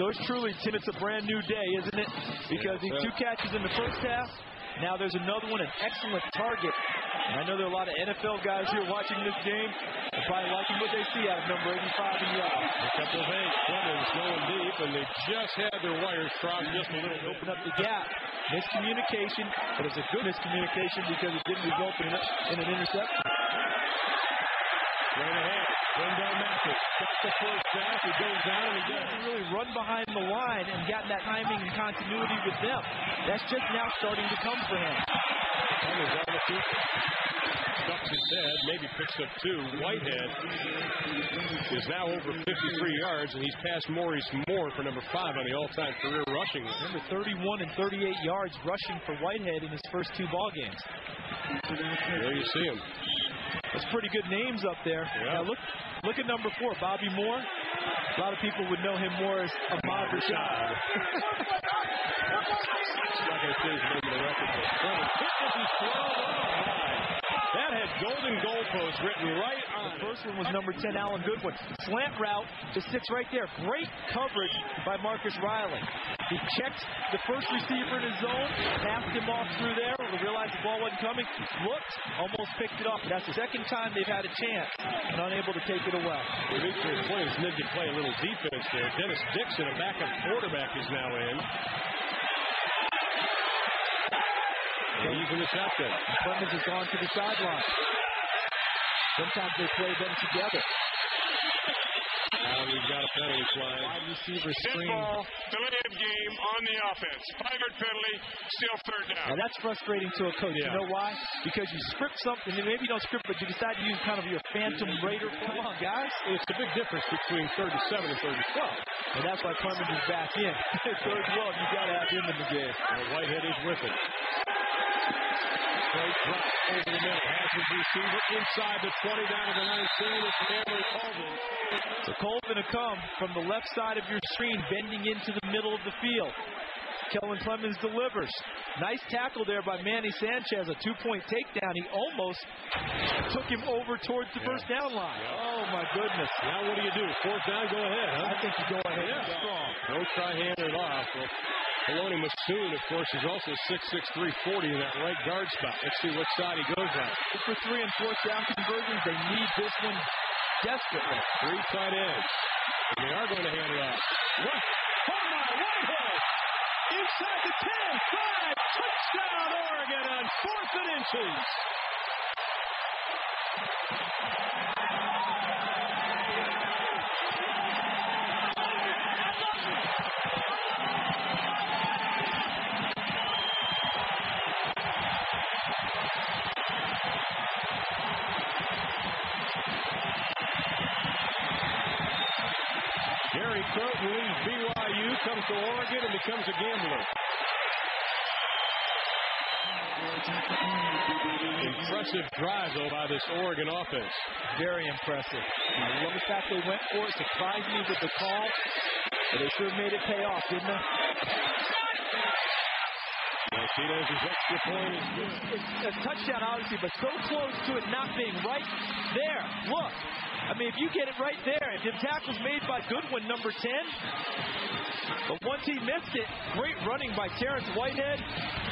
So it's truly, Tim, it's a brand new day, isn't it? Because yeah, these two catches in the first half. Now there's another one, an excellent target. And I know there are a lot of N F L guys here watching this game and probably liking what they see out of number eighty-five and y'all. A couple of eight, Clemens going deep, and they just had their wires crossed just a little. Open up the gap. Miscommunication, but it's a good miscommunication because it didn't result in, a, in an interception. Right ahead. Wendell Mathis got the first down. He goes down and he doesn't really run behind the line and gotten that timing and continuity with them. That's just now starting to come for him. Clemens on the field. Stuffs his head, maybe picks up two. Whitehead is now over fifty-three yards, and he's passed Maurice Moore for number five on the all-time career rushing. Number thirty-one and thirty-eight yards rushing for Whitehead in his first two ball games. There you see him. That's pretty good names up there. Yeah. Now look, look at number four, Bobby Moore. A lot of people would know him more as a Bob Rashad. That had golden goalposts written right on. The first one was number ten, Alan Goodwin. Slant route just sits right there. Great coverage by Marcus Riley. He checked the first receiver in his zone, passed him off through there. able to realize the ball wasn't coming. Looked, almost picked it off. That's the second time they've had a chance and unable to take it away. Demetrius Williams lived to play a little defense there. Dennis Dixon, a backup quarterback, is now in. They're using the shotgun. Clemens has gone to the sideline. Sometimes they play them together. Now we've got a penalty flag. Wide receiver screen. Dead ball, delay of game on the offense. Pinegar penalty, still third down. Now that's frustrating to a coach. Yeah. You know why? Because you script something, and maybe you don't script, but you decide to use kind of your phantom raider. Come on, guys. It's a big difference between third and seven and third and twelve. And that's why Clemens is back in. Third and twelve, you got to have him in the game. And Whitehead is with it. Great drop over the middle. Has his receiver inside the twenty, down to the nineteen. It's Cameron Colvin. So Colvin to come from the left side of your screen, bending into the middle of the field. Kellen Clemens delivers. Nice tackle there by Manny Sanchez. A two-point takedown. He almost took him over towards the yeah. first down line. Yeah. Oh, my goodness. Now what do you do? Fourth down, go ahead, huh? I think you go ahead. Yeah. Strong. Don't try handing it off. But Maloney Masoon, of course, is also six six, three forty in that right guard spot. Let's see what side he goes on. Two for three and fourth down conversions. They need this one desperately. Three tight ends. And they are going to hand it off. What? Oh, my Whitehead! Inside the ten, five, touchdown Oregon on fourth and inches. Gary Crowton leaves B Y U, comes to Oregon, and becomes a gambler. Impressive drive, though, by this Oregon offense. Very impressive. I love the fact they went for it. Surprised me with the call, but they sure made it pay off, didn't they? Martinez is extra point. It's a touchdown, obviously, but so close to it not being right there. Look. I mean, if you get it right there, if the tackle's made by Goodwin, number ten. But once he missed it, great running by Terrence Whitehead.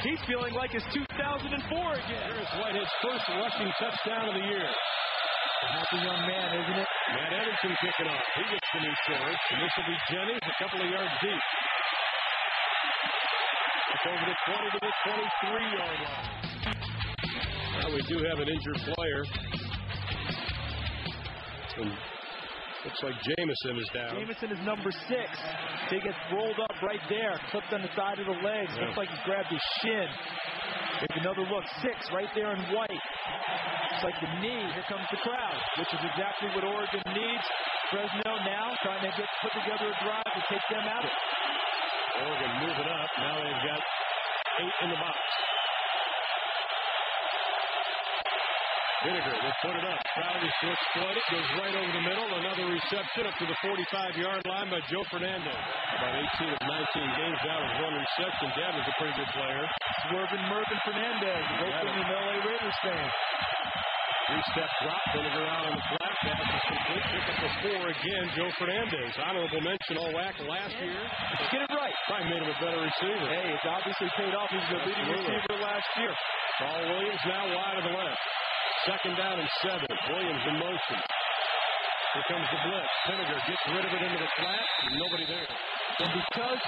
He's feeling like it's two thousand four again. Terrence Whitehead's first rushing touchdown of the year. A happy young man, isn't it? Matt Evanson kicking off. He gets the new scorers. And this will be Jennings, a couple of yards deep. It's over the twenty to the twenty-three yard line. Now we do have an injured player. And looks like Jameson is down. Jameson is number six. He gets rolled up right there, clipped on the side of the legs. Yeah. Looks like he's grabbed his shin. Take another look. Six right there in white. It's like the knee. Here comes the crowd, which is exactly what Oregon needs. Fresno now trying to get put together a drive to take them out of it. Oregon moving up. Now they've got eight in the box. Vinegar will put it up. Crowd is to exploit it. Goes right over the middle. Another reception up to the forty-five yard line by Joe Fernandez. About eighteen of nineteen games down with one reception. Dad was a pretty good player. Swerving Mervin Fernandez. Open in L A Raiders fan. Three-step drop. Vinegar out on the flat. Pass is complete. Pick up the four again. Joe Fernandez. Honorable mention. All whack last year. Let's get it right. Probably made him a better receiver. Hey, it's obviously paid off. He was the leading receiver last year. Paul Williams now wide of the left. Second down and seven. Williams in motion. Here comes the blitz. Pinegar gets rid of it into the flat. Nobody there. And because,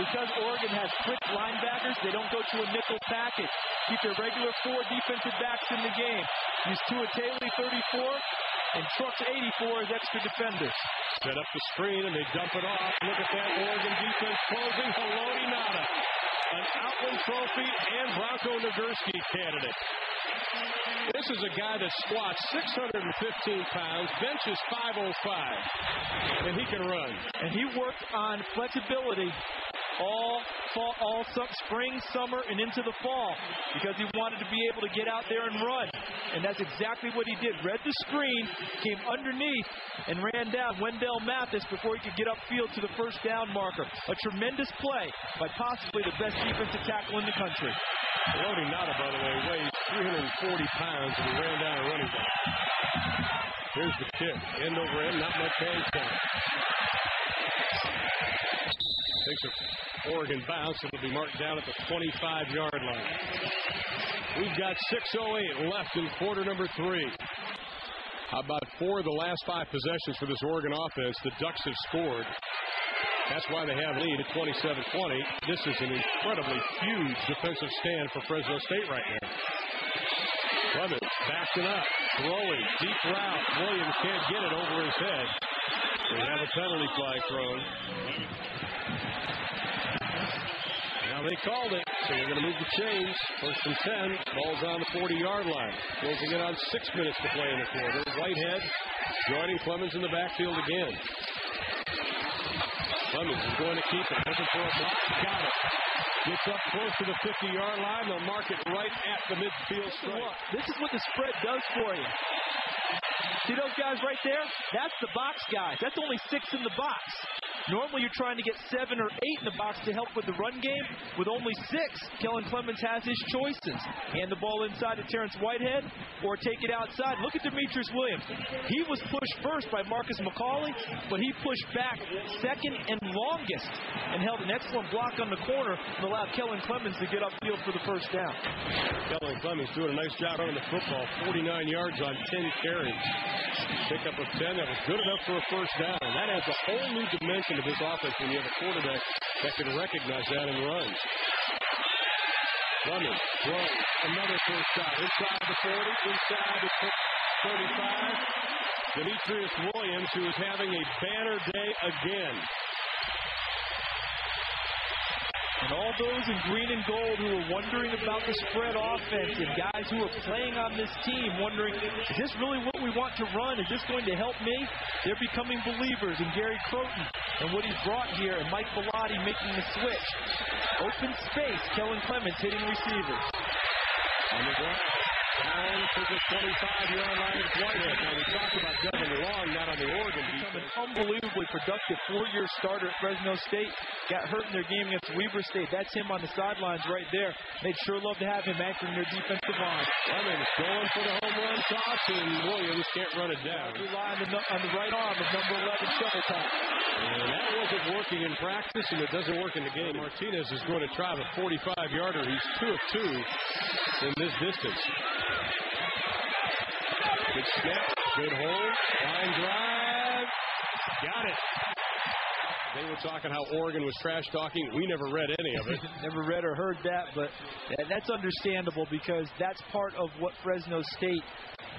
because Oregon has quick linebackers, they don't go to a nickel package. Keep their regular four defensive backs in the game. Use Tua Taylor, thirty-four, and Trucks, eighty-four, as extra defenders. Set up the screen, and they dump it off. Look at that Oregon defense closing. Haloti Ngata. An Outland Trophy and Bronco Nagurski candidate. This is a guy that squats six hundred fifteen pounds, benches five oh five, and he can run. And he worked on flexibility all fall, all spring, summer, and into the fall because he wanted to be able to get out there and run. And that's exactly what he did. Read the screen, came underneath, and ran down Wendell Mathis before he could get upfield to the first down marker. A tremendous play by possibly the best defensive tackle in the country. Haloti Ngata, by the way, weighs three hundred forty pounds and he ran down a running back. Here's the kick. End over end, not much hands down. Takes an Oregon bounce. It'll be marked down at the twenty-five yard line. We've got six oh eight left in quarter number three. How about four of the last five possessions for this Oregon offense? The Ducks have scored. That's why they have lead at twenty-seven twenty. This is an incredibly huge defensive stand for Fresno State right now. Clemens backing up, throwing, deep route. Williams can't get it over his head. They have a penalty flag thrown. Now they called it, so they're going to move the chains. First and ten, ball's on the forty-yard line. Closing it on six minutes to play in the quarter. Whitehead joining Clemens in the backfield again. Clemens is going to keep it. Looking for a block. Got it. Gets up close to the fifty-yard line. They'll mark it right at the midfield strike. This is what the spread does for you. See those guys right there? That's the box guys. That's only six in the box. Normally you're trying to get seven or eight in the box to help with the run game. With only six, Kellen Clemens has his choices. Hand the ball inside to Terrence Whitehead or take it outside. Look at Demetrius Williams. He was pushed first by Marcus McCauley, but he pushed back second and longest and held an excellent block on the corner and allowed Kellen Clemens to get upfield for the first down. Kellen Clemens doing a nice job running the football. forty-nine yards on ten carries. Pickup of ten. That was good enough for a first down. That adds a whole new dimension of this offense when you have a quarterback that can recognize that and runs. Clemens, throw, another first shot. Inside the forty, inside the thirty-five. Demetrius Williams, who is having a banner day again. And all those in green and gold who are wondering about the spread offense and guys who are playing on this team wondering, is this really what we want to run? Is this going to help me? They're becoming believers in Gary Crowton and what he's brought here, and Mike Bellotti making the switch. Open space, Kellen Clemens hitting receivers. On the ground, down to the twenty-five-yard line of Whitehead. Now we talked about Devin Long, not on the Oregon defense. An unbelievably productive four-year starter at Fresno State. Got hurt in their game against Weber State. That's him on the sidelines right there. They'd sure love to have him anchoring their defensive line. Clemens going for the home run toss, and Williams can't run it down. Rely on the, on the right arm of number eleven Shuttlecock. And that wasn't working in practice, and it doesn't work in the game. Martinez is going to try the forty-five-yarder. He's two of two in this distance. Good snap, good hold, line drive. Got it. They were talking how Oregon was trash talking. We never read any of it. Never read or heard that, but that's understandable because that's part of what Fresno State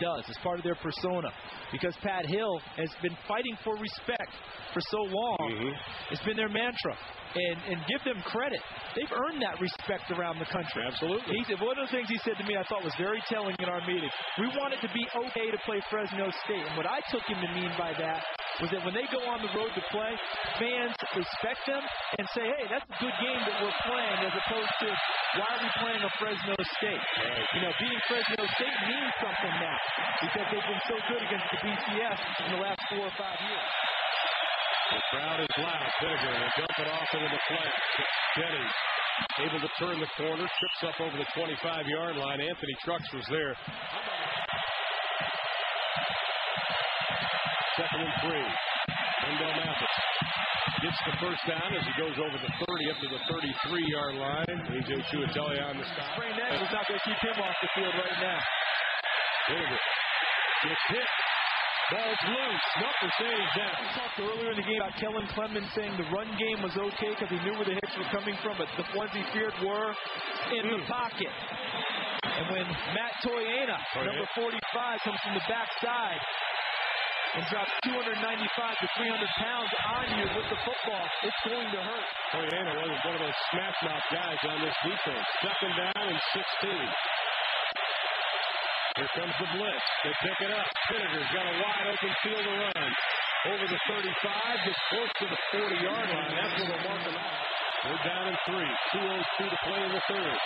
does. It's part of their persona because Pat Hill has been fighting for respect for so long. Mm-hmm. It's been their mantra. And, and give them credit. They've earned that respect around the country. Absolutely. He said, one of the things he said to me I thought was very telling in our meeting. We want it to be okay to play Fresno State. And what I took him to mean by that was that when they go on the road to play, fans respect them and say, hey, that's a good game that we're playing, as opposed to, why are we playing a Fresno State? Right. You know, being Fresno State means something now because they've been so good against the B C S in the last four or five years. The crowd is loud. Pinegar will dump it off into the flat. Jennings able to turn the corner. Trips up over the twenty-five-yard line. Anthony Trucks was there. Second and three. Wendell Mathis gets the first down as he goes over the thirty up to the thirty-three-yard line. A J Chiuatelli on the stop. That is not going to keep him off the field right now. Pinegar gets hit. Ball's loose. Nothing saves that. We talked earlier in the game about Kellen Clemens saying the run game was okay because he knew where the hits were coming from, but the ones he feared were in mm. the pocket. And when Matt Toyana, oh, number forty-five, comes from the backside and drops two ninety-five to three hundred pounds on you with the football, it's going to hurt. Toyana was one of those smash-mouth guys on this defense. Second down and sixteen. Here comes the blitz. They pick it up. Pinegar's got a wide open field to run. Over the thirty-five, just close to the forty-yard line. That's where they're marking out. They're down in three. two oh two to play in the third.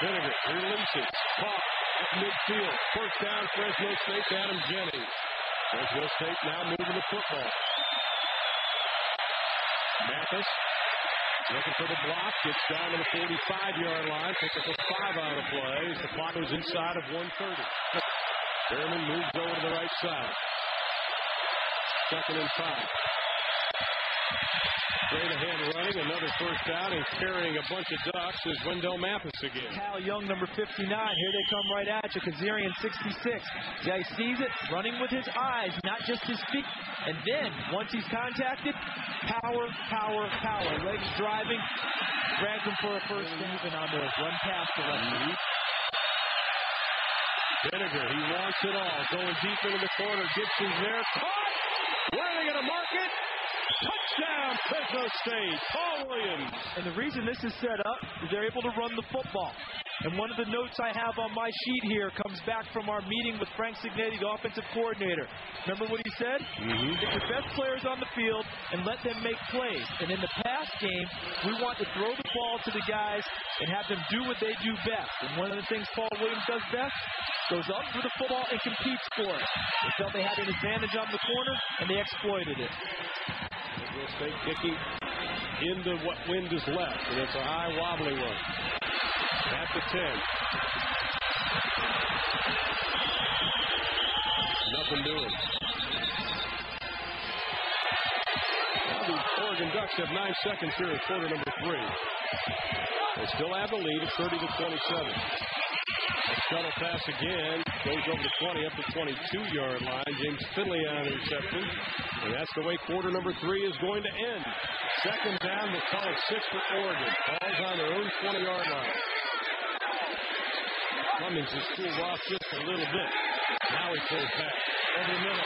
Pinegar releases. Pop at midfield. First down, Fresno State to Adam Jennings. Fresno State now moving the football. Mathis looking for the block, gets down to the forty-five-yard line, picks up a five out of play as the clock goes inside of one thirty. Behrman moves over to the right side. Second and five. Straight ahead running, another first down, and carrying a bunch of ducks is Wendell Mathis again. Cal Young, number fifty-nine. Here they come right at you. Kazarian, sixty-six. Guy sees it, running with his eyes, not just his feet. And then, once he's contacted, power, power, power. Legs driving, drags him for a first down, and on there, one pass to left. Pinegar, he wants it all. Going deep into the corner. Gibson's there. Caught! Where are they going to mark it? Touchdown, Fresno State. Paul Williams. And the reason this is set up is they're able to run the football. And one of the notes I have on my sheet here comes back from our meeting with Frank Signetti, the offensive coordinator. Remember what he said? Mm-hmm. Get the best players on the field and let them make plays. And in the pass game, we want to throw the ball to the guys and have them do what they do best. And one of the things Paul Williams does best, goes up for the football and competes for it. They felt they had an advantage on the corner, and they exploited it. Fresno State kicking into what wind is left, and it's a high wobbly one. At the ten. Nothing doing. Now the Oregon Ducks have nine seconds here in quarter number three. They still have the lead at thirty to twenty-seven. The shuttle pass again goes over the twenty, up the twenty-two yard line. James Finley on interception. And that's the way quarter number three is going to end. Second down, the call is six for Oregon. Ball's on their own twenty yard line. Cummings is cooled off just a little bit. Now he pulls back over the middle.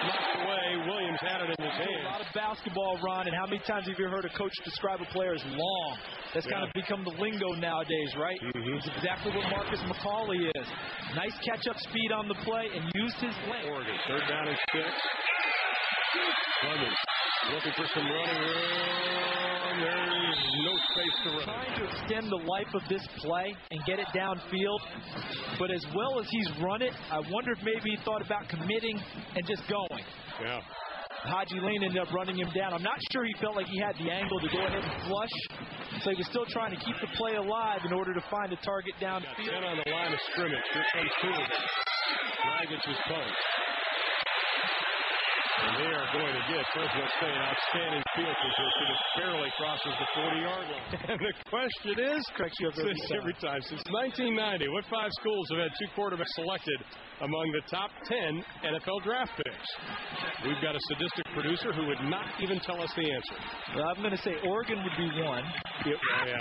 Knocked away. Williams had it in his hand. A lot of basketball, Ron, and how many times have you heard a coach describe a player as long? That's yeah. kind of become the lingo nowadays, right? Mm-hmm. It's exactly what Marcus McCauley is. Nice catch-up speed on the play and used his length. Oregon, third down and six. Cummings looking for some running room. There is no space to run. Trying to extend the life of this play and get it downfield. But as well as he's run it, I wonder if maybe he thought about committing and just going. Yeah. Haji Lane ended up running him down. I'm not sure he felt like he had the angle to go ahead and flush. So he was still trying to keep the play alive in order to find a target downfield. ten on the line of scrimmage. Here comes Cool. Dragic was punched. And they are going to get Fresno State outstanding field position. It barely crosses the forty yard line. And the question is, Craig, you have since every time since nineteen ninety, what five schools have had two quarterbacks selected among the top ten N F L draft picks? We've got a sadistic producer who would not even tell us the answer. Well, I'm going to say Oregon would be one. Yep. Yeah.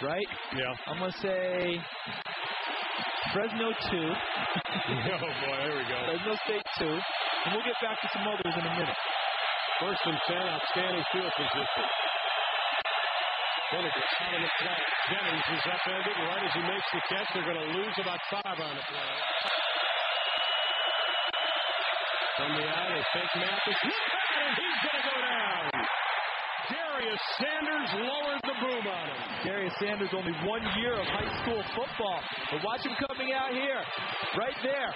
Right? Yeah. I'm going to say Fresno two. Oh boy, there we go. Fresno State two. And we'll get back to some others in a minute. First and ten, outstanding field position. Finnegan out on the flat. Jennings is upended. Right as he makes the catch, they're going to lose about five on the play. From the out, they take Mathis. And he's going to go down. Darius Sanders lowered the boom on him. Darius Sanders, only one year of high school football. But watch him coming out here. Right there.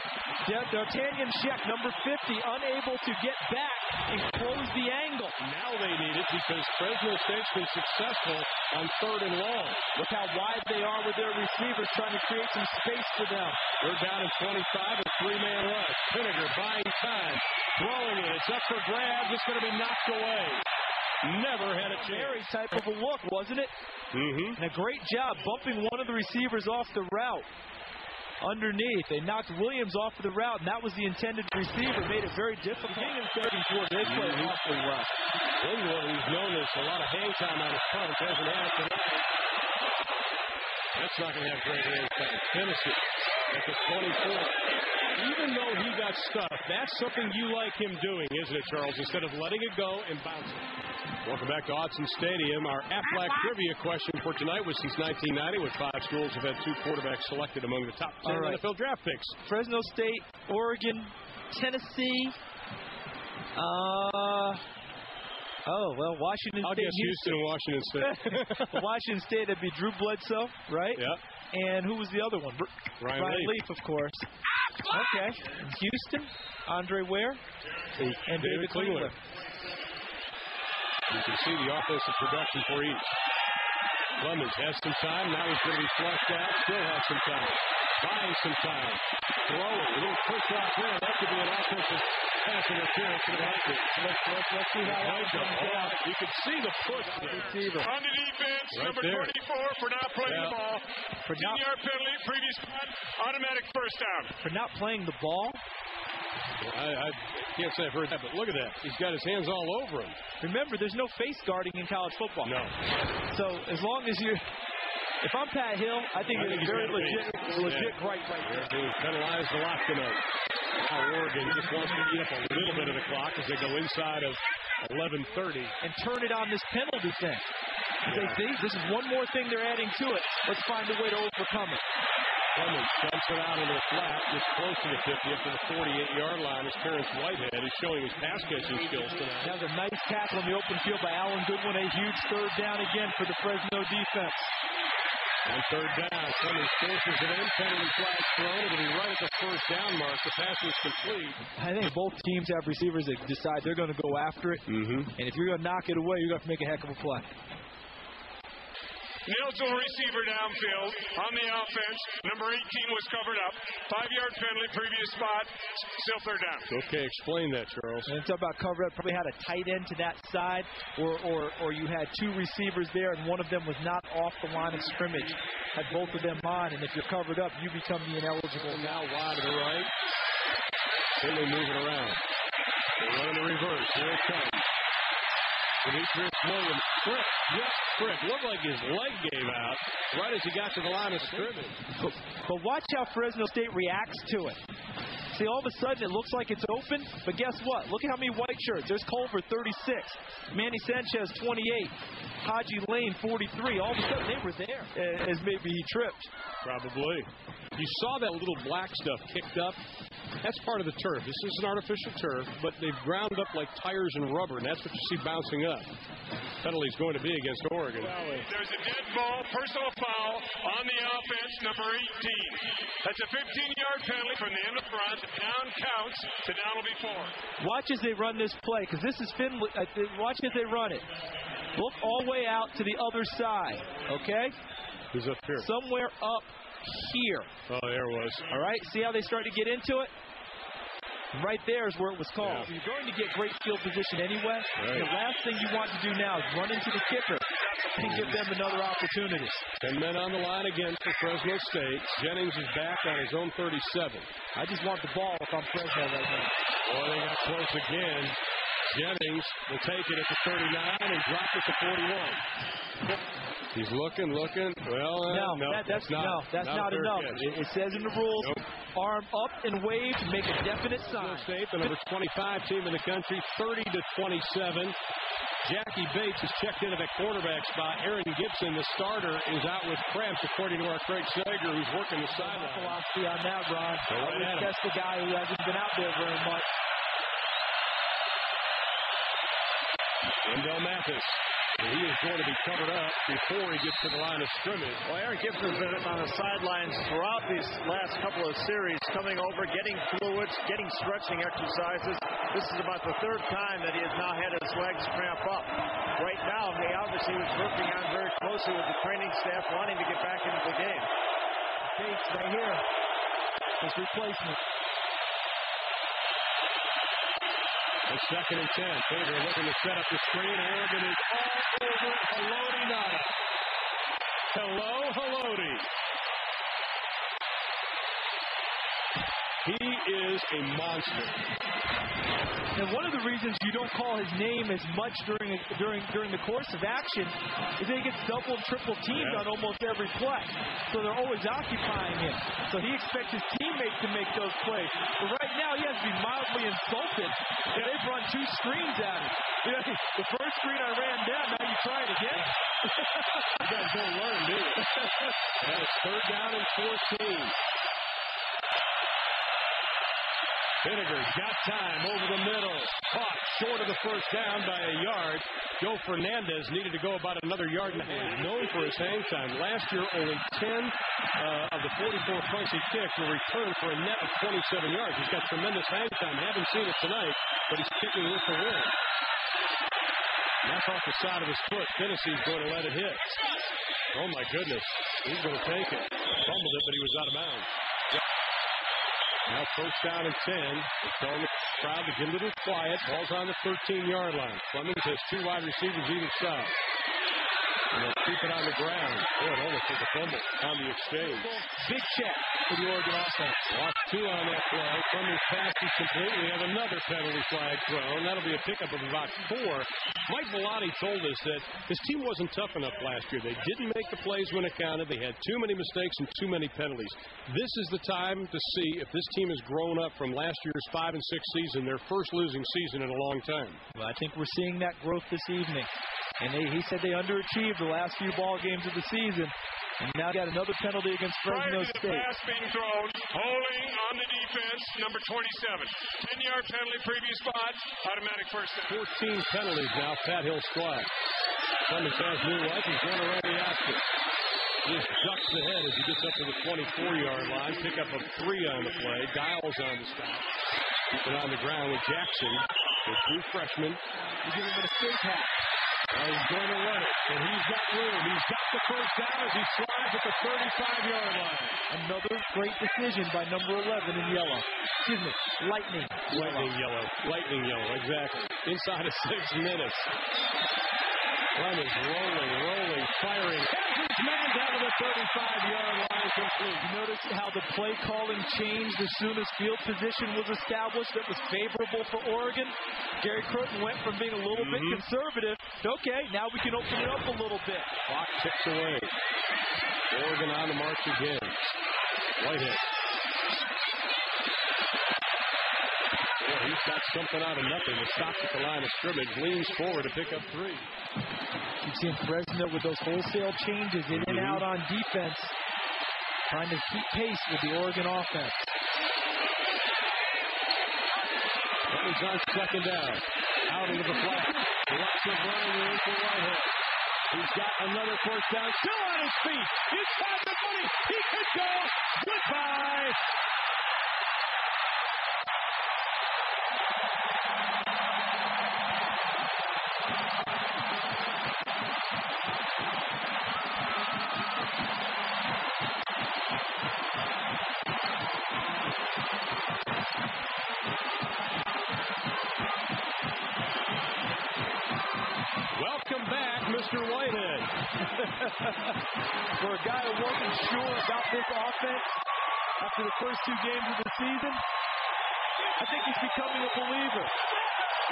D'Artagnan Sheck, number fifty, unable to get back and close the angle. Now they need it because Fresno State's been successful on third and long. Look how wide they are with their receivers trying to create some space for them. They're down at twenty-five with three man rush. Pinegar buying time. Throwing it. It's up for grabs. It's going to be knocked away. Never had a cherry type of a look, wasn't it? Mm-hmm. And a great job bumping one of the receivers off the route. Underneath, they knocked Williams off of the route, and that was the intended receiver. Made it very difficult. Williams, they played off the route. England, who's known as a lot of hang time on his punch, hasn't had it tonight. That's not going to have great hang time. Tennessee at the twenty-four. Even though he got stuffed, that's something you like him doing, isn't it, Charles? Instead of letting it go and bouncing. Welcome back to Autzen Stadium. Our Aflac trivia question for tonight was since nineteen ninety, with five schools have had two quarterbacks selected among the top ten right. N F L draft picks. Fresno State, Oregon, Tennessee. Uh... Oh, well, Washington I'll State. I guess Houston and Washington State. Washington State, that'd be Drew Bledsoe, right? Yep. And who was the other one? Ryan, Ryan Leaf. Leaf, of course. Okay. In Houston, Andre Ware, and, and David, David Cleveland. You can see the offensive production for each. Clemens has some time. Now he's going to be flushed out. Still has some time. Buying some time. Throw it. A little push out there. That could be an offensive pass interference. Let's, let's, let's see how that comes out. You can see the push there. On the defense, right number there. twenty-four for not playing yeah. the ball. For not ten-yard penalty, previous punt, automatic first down. For not playing the ball. I, I can't say I've heard that, but look at that. He's got his hands all over him. Remember, there's no face guarding in college football. No. So as long as you, if I'm Pat Hill, I think it's very legit, legit yeah. right right there. They've penalized a lot tonight. Oregon just wants to get up a little bit of the clock as they go inside of eleven thirty. And turn it on this penalty thing. Yeah. They think this is one more thing they're adding to it. Let's find a way to overcome it. Clemens dumps it out into the flat, just close to the fifty, up to the forty-eight-yard line as Terrence Whitehead is showing his pass-catching skills tonight. That was a nice tackle in the open field by Allen Goodwin. A huge third down again for the Fresno defense. And third down, Clemens forces it in, penalty flag thrown. It'll be right at the first down mark. The pass is complete. I think both teams have receivers that decide they're going to go after it. Mm-hmm. And if you're going to knock it away, you're going to have to make a heck of a play. Nails the receiver downfield on the offense. Number eighteen was covered up. Five-yard penalty, previous spot, still third down. Okay, explain that, Charles. And talk about cover up. Probably had a tight end to that side, or, or, or you had two receivers there, and one of them was not off the line of scrimmage. Had both of them on, and if you're covered up, you become the ineligible. Now wide to the right. Finley moving around. They run in the reverse. Here it comes. Demetrius Williams, Frick, yes, Frick. Looked like his leg gave out right as he got to the line of scrimmage. But, but watch how Fresno State reacts to it. See, all of a sudden it looks like it's open, but guess what? Look at how many white shirts. There's Culver, thirty-six. Manny Sanchez, twenty-eight. Haji Lane, forty-three. All of a sudden they were there. As maybe he tripped. Probably. You saw that little black stuff kicked up. That's part of the turf. This is an artificial turf, but they've ground up like tires and rubber, and that's what you see bouncing up. Penalty's going to be against Oregon. There's a dead ball, personal foul on the offense, number eighteen. That's a fifteen-yard penalty from the end of the run. Down counts to down will be four. Watch as they run this play, because this is Finley. Uh, watch as they run it. Look all the way out to the other side, okay? Who's up here? Somewhere up here. Oh, there it was. All right, see how they start to get into it? Right there is where it was called. Yeah. So you're going to get great field position anyway. Right. The last thing you want to do now is run into the kicker and give them another opportunity. Ten men on the line again for Fresno State. Jennings is back on his own thirty-seven. I just want the ball if I'm Fresno right now. Well, they got close again. Jennings will take it at the thirty-nine and drop it to forty-one. He's looking, looking. Well, uh, no, no, that, that's, that's not, no, that's not, not enough. It, it says in the rules, nope. Arm up and wave to make a definite sign. State, the number twenty-five team in the country, thirty to twenty-seven. Jackie Bates is checked into that quarterback spot. Aaron Gibson, the starter, is out with cramps, according to our Craig Sager, who's working the sideline. Philosophy on that, Ron. So I would guess the guy who hasn't been out there very much. Wendell Mathis. He is going to be covered up before he gets to the line of scrimmage. Well, Aaron Gibson's been on the sidelines throughout these last couple of series, coming over, getting fluids, getting stretching exercises. This is about the third time that he has now had his legs cramp up. Right now, he obviously was working on very closely with the training staff, wanting to get back into the game. Bates right here. His replacement. It's second and ten. Fager looking to set up the screen. Oregon is all over Haloti Nada. Hello, Haloti. He is a monster. And one of the reasons you don't call his name as much during during during the course of action is that he gets double and triple teamed yeah. on almost every play. So they're always occupying him. So he expects his teammates to make those plays. But right now he has to be mildly insulted. Yeah. They've run two screens at him. You know, the first screen I ran down, now you try it again. You guys don't learn, do you? That is third down and fourteen. Pinegar got time over the middle. Caught short of the first down by a yard. Joe Fernandez needed to go about another yard and a half. Known for his hang time. Last year, only ten uh, of the forty-four punts he kicked were returned for a net of twenty-seven yards. He's got tremendous hang time. Haven't seen it tonight, but he's kicking with the win. That's off the side of his foot. Tennessee's going to let it hit. Oh, my goodness. He's going to take it. Fumbled it, but he was out of bounds. Now first down and ten. It's on the crowd to get a little quiet. Ball's on the thirteen-yard line. Clemens has two wide receivers either side. And they'll keep it on the ground. Boy, it almost took a fumble on the exchange. Big check for the Oregon offense. Lost two on that play. Clemens passes completely. We have another penalty flag thrown. That'll be a pickup of about four. Mike Bellotti told us that his team wasn't tough enough last year. They didn't make the plays when it counted. They had too many mistakes and too many penalties. This is the time to see if this team has grown up from last year's five and six season, their first losing season in a long time. Well, I think we're seeing that growth this evening. And they, he said they underachieved the last few ball games of the season. And now got another penalty against Fresno State. Prior to the pass being thrown, holding on the defense, number twenty-seven. ten-yard penalty, previous spot, automatic first down. fourteen penalties now, Pat Hill squad. Clemens has new life, he's going around the outfit. He ducks the head as he gets up to the twenty-four-yard line. Pick up a three on the play, Dials on the stop. And on the ground with Jackson, the two freshmen. He's giving him a stick hat. Well, he's going to run it, and he's got room. He's got the first down as he slides at the thirty-five-yard line. Another great decision by number eleven in yellow. Excuse me, lightning. Lightning yellow. yellow. Lightning yellow, exactly. Inside of six minutes. Run is rolling, rolling, firing. His man's out of the thirty-five-yard line complete. You notice how the play calling changed as soon as field position was established that was favorable for Oregon. Gary Crowton went from being a little mm-hmm. bit conservative to, okay, now we can open it up a little bit. Clock ticks away. Oregon on the march again. Whitehead. Yeah, he's got something out of nothing. He stops at the line of scrimmage, leans forward to pick up three. You've seen Fresno with those wholesale changes in and out on defense, trying to keep pace with the Oregon offense. That is on second down. Out into the flat. Lots of running room for Whitehead. He's got another first down. Still on his feet. He's got the money. He could go. Goodbye. For a guy who wasn't sure about this offense after the first two games of the season, I think he's becoming a believer.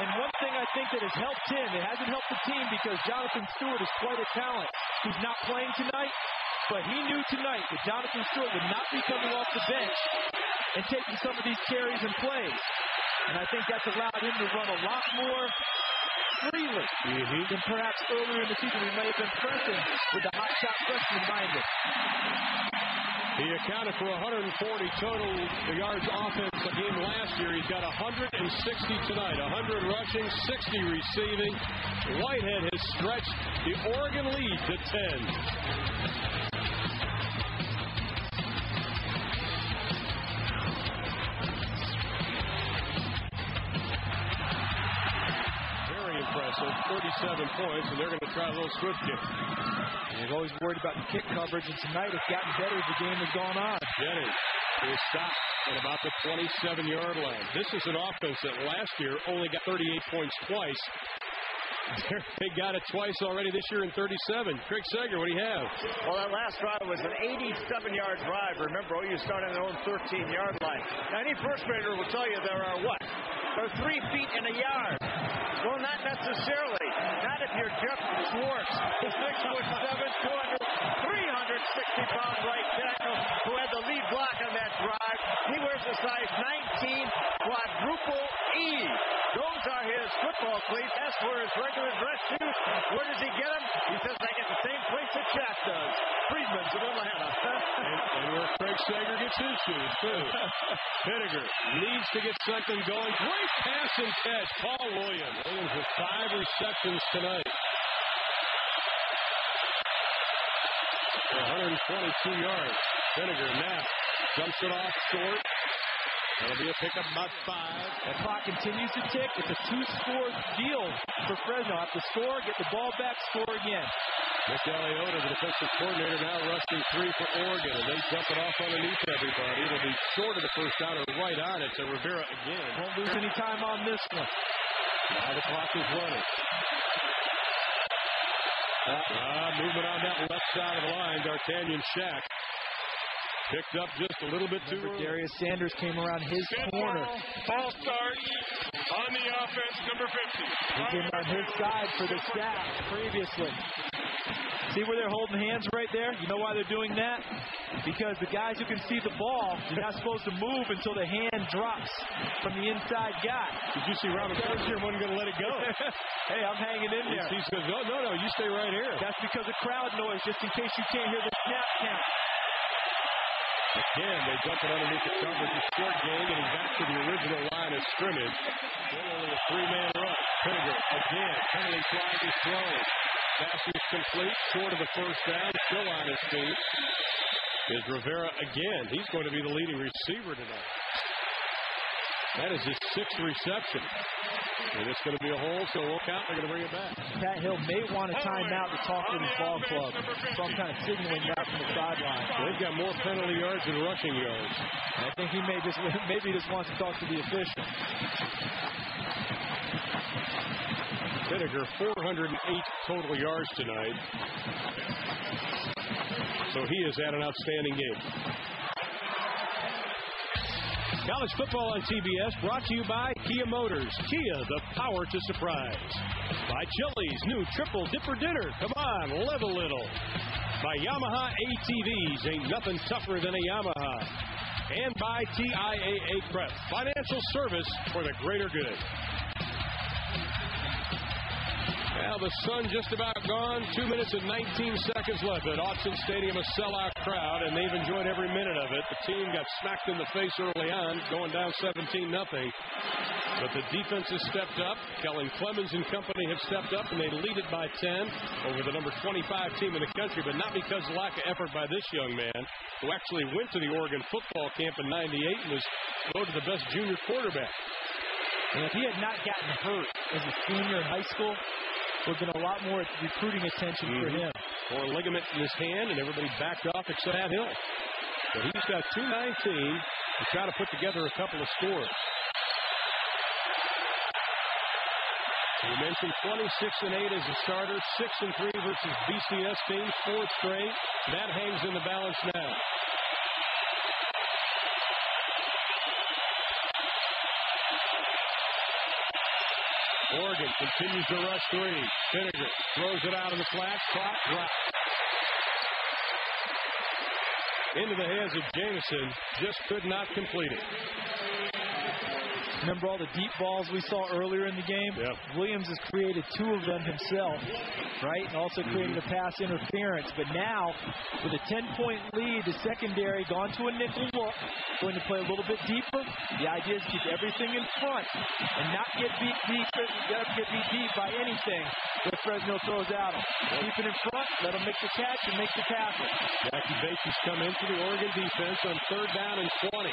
And one thing I think that has helped him, it hasn't helped the team because Jonathan Stewart is quite a talent. He's not playing tonight, but he knew tonight that Jonathan Stewart would not be coming off the bench and taking some of these carries and plays. And I think that's allowed him to run a lot more freely mm-hmm. than perhaps earlier in the season we may have been pressing with the hot shot freshman minded. He accounted for one hundred forty total yards offense the game last year. He's got one hundred sixty tonight, one hundred rushing, sixty receiving. Whitehead has stretched the Oregon lead to ten. thirty-seven points, and they're going to try a little swift kick. They've always worried about the kick coverage, and tonight it's gotten better as the game has gone on. Jennings is stopped at about the twenty-seven-yard line. This is an offense that last year only got thirty-eight points twice. They got it twice already this year in thirty-seven. Craig Sager, what do you have? Well, that last drive was an eighty-seven-yard drive. Remember, O U started on their own thirteen-yard line. Now, any first grader will tell you there are what? There are three feet in a yard. Well, not necessarily. Not if you're Jeff Schwartz, the six foot seven, three hundred sixty pound right tackle who had the lead block on that drive. He wears a size nineteen quadruple E. Those are his football cleats. That's for his regular dress shoes. Where does he get them? He says, I get the same place that Jack does. Friedman's in Atlanta. and, and where Craig Sager gets his shoes, too. Pinegar needs to get something going. Great pass and catch. Paul Williams. Williams with five receptions tonight. one hundred twenty-two yards. Pinegar now jumps it off short. That'll be a pickup about five. That clock continues to tick. It's a two-score deal for Fresno. Have to score, get the ball back, score again. Nick Aliota, the defensive coordinator, now rushing three for Oregon, and they jump it off underneath everybody. It'll be short of the first down and right on it to Rivera again. Won't lose any time on this one. Now the clock is running. Uh, movement on that left side of the line, D'Artagnan Shack. Picked up just a little bit too early. Darius Sanders came around his Good corner. False start on the offense, number fifty. He came on his side for the sack previously. See where they're holding hands right there? You know why they're doing that? Because the guys who can see the ball, you're not supposed to move until the hand drops from the inside guy. Did you see Robert Carter wasn't going to let it go? Hey, I'm hanging in there. He says, no, no, no, you stay right here. That's because of crowd noise, just in case you can't hear the snap count. Again, they dump it underneath the coverage. It's short game, and he's back to the original line of scrimmage. Still only a three-man run. Pinegar again. Penalty flag is thrown. Pass is complete, short of the first down. Still on his feet is Rivera again. He's going to be the leading receiver tonight. That is his sixth reception. And it's going to be a hole, so look out, they're going to bring it back. Pat Hill may want to time out to talk to the ball club. Some kind of signaling out from the sideline. They've got more penalty yards than rushing yards. And I think he may just, maybe he just wants to talk to the official. Pinegar, four hundred eight total yards tonight. So he has had an outstanding game. College football on T B S, brought to you by Kia Motors. Kia, the power to surprise. By Chili's, new triple dipper dinner. Come on, live a little. By Yamaha A T Vs, ain't nothing tougher than a Yamaha. And by T I A A Prep, financial service for the greater good. Now the sun just about gone. Two minutes and nineteen seconds left at Autzen Stadium, a sellout crowd, and they've enjoyed every minute of it. The team got smacked in the face early on, going down seventeen nothing. But the defense has stepped up. Kellen Clemens and company have stepped up, and they lead it by ten over the number twenty-five team in the country, but not because of lack of effort by this young man, who actually went to the Oregon football camp in ninety-eight and was voted the best junior quarterback. And if he had not gotten hurt as a senior in high school, would have been a lot more recruiting attention mm-hmm. for him. Or ligament in his hand, and everybody backed off except Pat Hill. But he's got two nineteen to try to put together a couple of scores. You mentioned twenty-six and eight as a starter, six and three versus B C S team, fourth straight. That hangs in the balance now. Oregon continues to rush three. Pinegar throws it out of the flat. Clock drops. Into the hands of Jameson. Just could not complete it. Remember all the deep balls we saw earlier in the game? Yep. Williams has created two of them himself, right? And also created a pass interference. But now, with a ten-point lead, the secondary gone to a nickel look, going to play a little bit deeper. The idea is to keep everything in front and not get beat deep, get beat deep by anything that Fresno throws out. Keep it in front, let him make the catch and make the tackle. Jackie Bates has come into the Oregon defense on third down and twenty.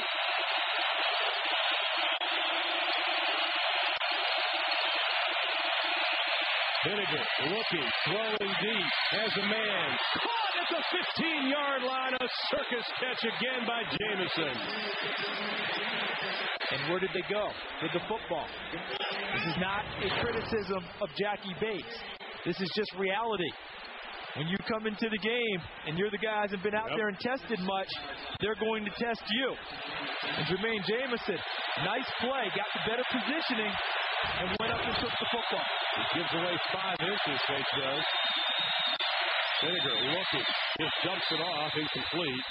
Pinegar looking, throwing deep, has a man. Caught at the fifteen-yard line. A circus catch again by Jameson. And where did they go with the football? This is not a criticism of Jackie Bates. This is just reality. When you come into the game and you're the guy who hasn't been out yep. there and tested much, they're going to test you. And Jermaine Jameson, nice play, got the better positioning, and went up and took the football. He gives away five inches, Bates does. Pinegar looking, just dumps it off, incomplete.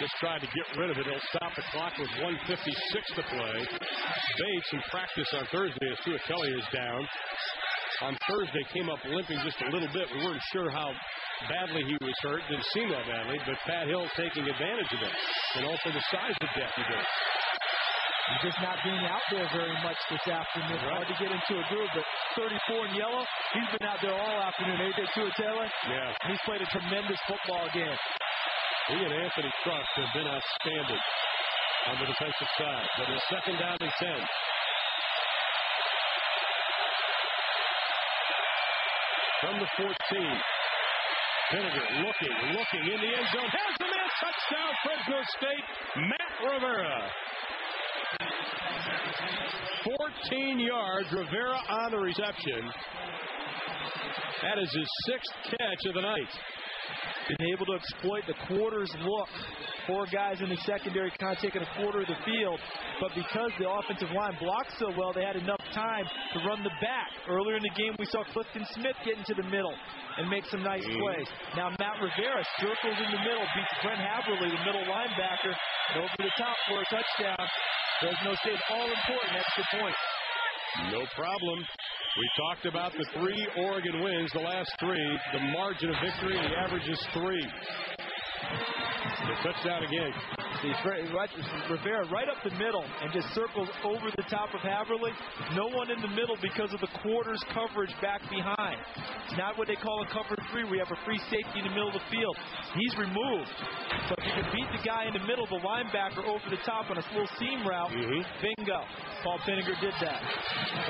Just tried to get rid of it. He'll stop the clock with one fifty-six to play. Bates, in practice on Thursday, as Tua Kelly is down. On Thursday, came up limping just a little bit. We weren't sure how badly he was hurt. Didn't seem that badly, but Pat Hill taking advantage of it. And also the size of death he did. He's just not being out there very much this afternoon. Right. Hard to get into a groove, but thirty-four in yellow, he's been out there all afternoon. A J Tuatela, yeah. He's played a tremendous football game. He and Anthony Trucks have been outstanding. on the defensive side. But it's second down and ten. From the fourteen. Pinegar looking, looking in the end zone. Has the man. Touchdown, Fresno State. Matt Rivera. fourteen yards. Rivera on the reception. That is his sixth catch of the night. Been able to exploit the quarter's look. Four guys in the secondary kind of taking a quarter of the field. But because the offensive line blocked so well, they had enough time to run the back. Earlier in the game, we saw Clifton Smith get into the middle and make some nice mm. plays. Now Matt Rivera circles in the middle, beats Brent Haverly, the middle linebacker, and over the top for a touchdown. Fresno State all important extra point. No problem. We talked about the three Oregon wins, the last three. The margin of victory, the average is three. The touchdown again. Rivera right up the middle and just circles over the top of Haverly. No one in the middle because of the quarter's coverage back behind. It's not what they call a cover three. We have a free safety in the middle of the field. He's removed. So if you can beat the guy in the middle, the linebacker over the top on a little seam route, mm-hmm. bingo. Paul Pinegar did that.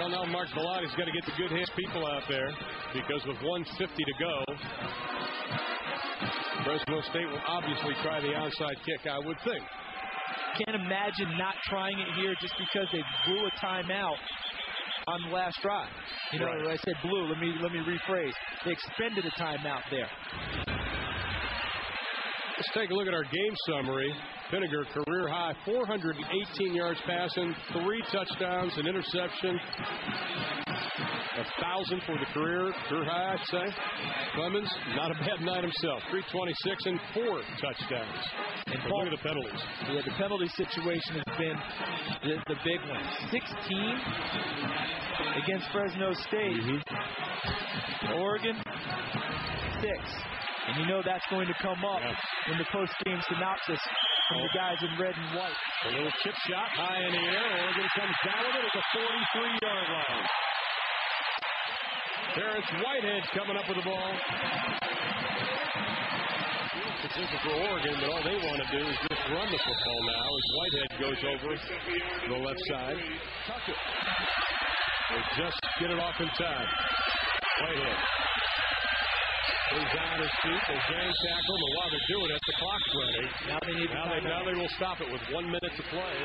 Well, now Mark Bellotti's got to get the good hands people out there because with one fifty to go, Fresno State will obviously try the onside kick, I would think. Can't imagine not trying it here just because they blew a timeout on the last drive. You know, right. I said blew. Let me let me rephrase. They expended a timeout there. Let's take a look at our game summary. Pinegar career high, four hundred eighteen yards passing, three touchdowns, an interception. A thousand for the career, career high, I'd say. Clemens, not a bad night himself. three twenty-six and four touchdowns. And but Paul, look at the penalties. Yeah, the penalty situation has been the, the big one. sixteen against Fresno State. Mm-hmm. Oregon, six. And you know that's going to come up yeah. in the post-game synopsis. The guys in red and white. A little chip shot high in the air. Oregon comes down with it at the forty-three yard line. Terrence Whitehead coming up with the ball. This is for Oregon, but all they want to do is just run the football now as Whitehead goes over to the left side. Tuck it. They just get it off in time. Whitehead. He's down his feet. They gang tackle him. And while they're doing it, the clock's running. Now they need now, they, now they will stop it with one minute to play.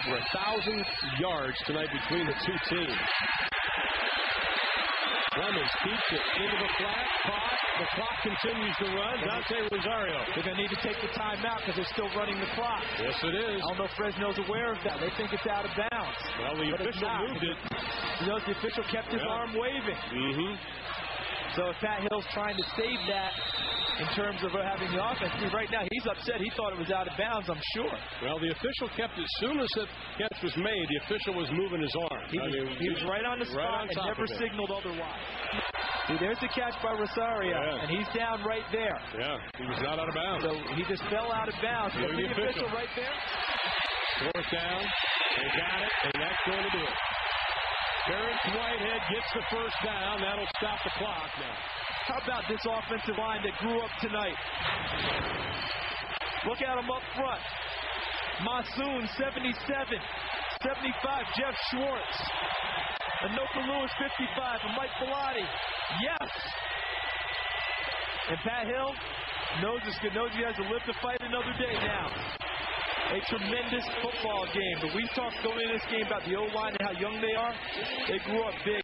Over a thousand yards tonight between the two teams. Clemens keeps it into the flat. Caught. The clock continues to run. Dante Rosario. They're going to need to take the timeout because they're still running the clock. Yes, it is. I don't know if Fresno's aware of that. They think it's out of bounds. Well, the but official moved it. You know, the official kept his yeah. arm waving. Mm-hmm. So if Pat Hill's trying to save that in terms of having the offense, see, right now he's upset. He thought it was out of bounds, I'm sure. Well, the official kept it. As soon as that catch was made, the official was moving his arm. He, I mean, he was right on the spot right on and never signaled otherwise. See, there's the catch by Rosario, yeah. and he's down right there. Yeah, he was not out of bounds. So he just fell out of bounds. The official. official right there. Fourth down. They got it, and that's going to do it. Terrence Whitehead gets the first down. That'll stop the clock now. How about this offensive line that grew up tonight? Look at them up front. Monsoon, seventy-seven. seventy-five, Jeff Schwartz. Anoka Lewis, fifty-five. And Mike Bellotti. Yes. And Pat Hill knows, this, knows he has to live to fight another day now. A tremendous football game, but we talked going into this game about the O-line and how young they are. They grew up big.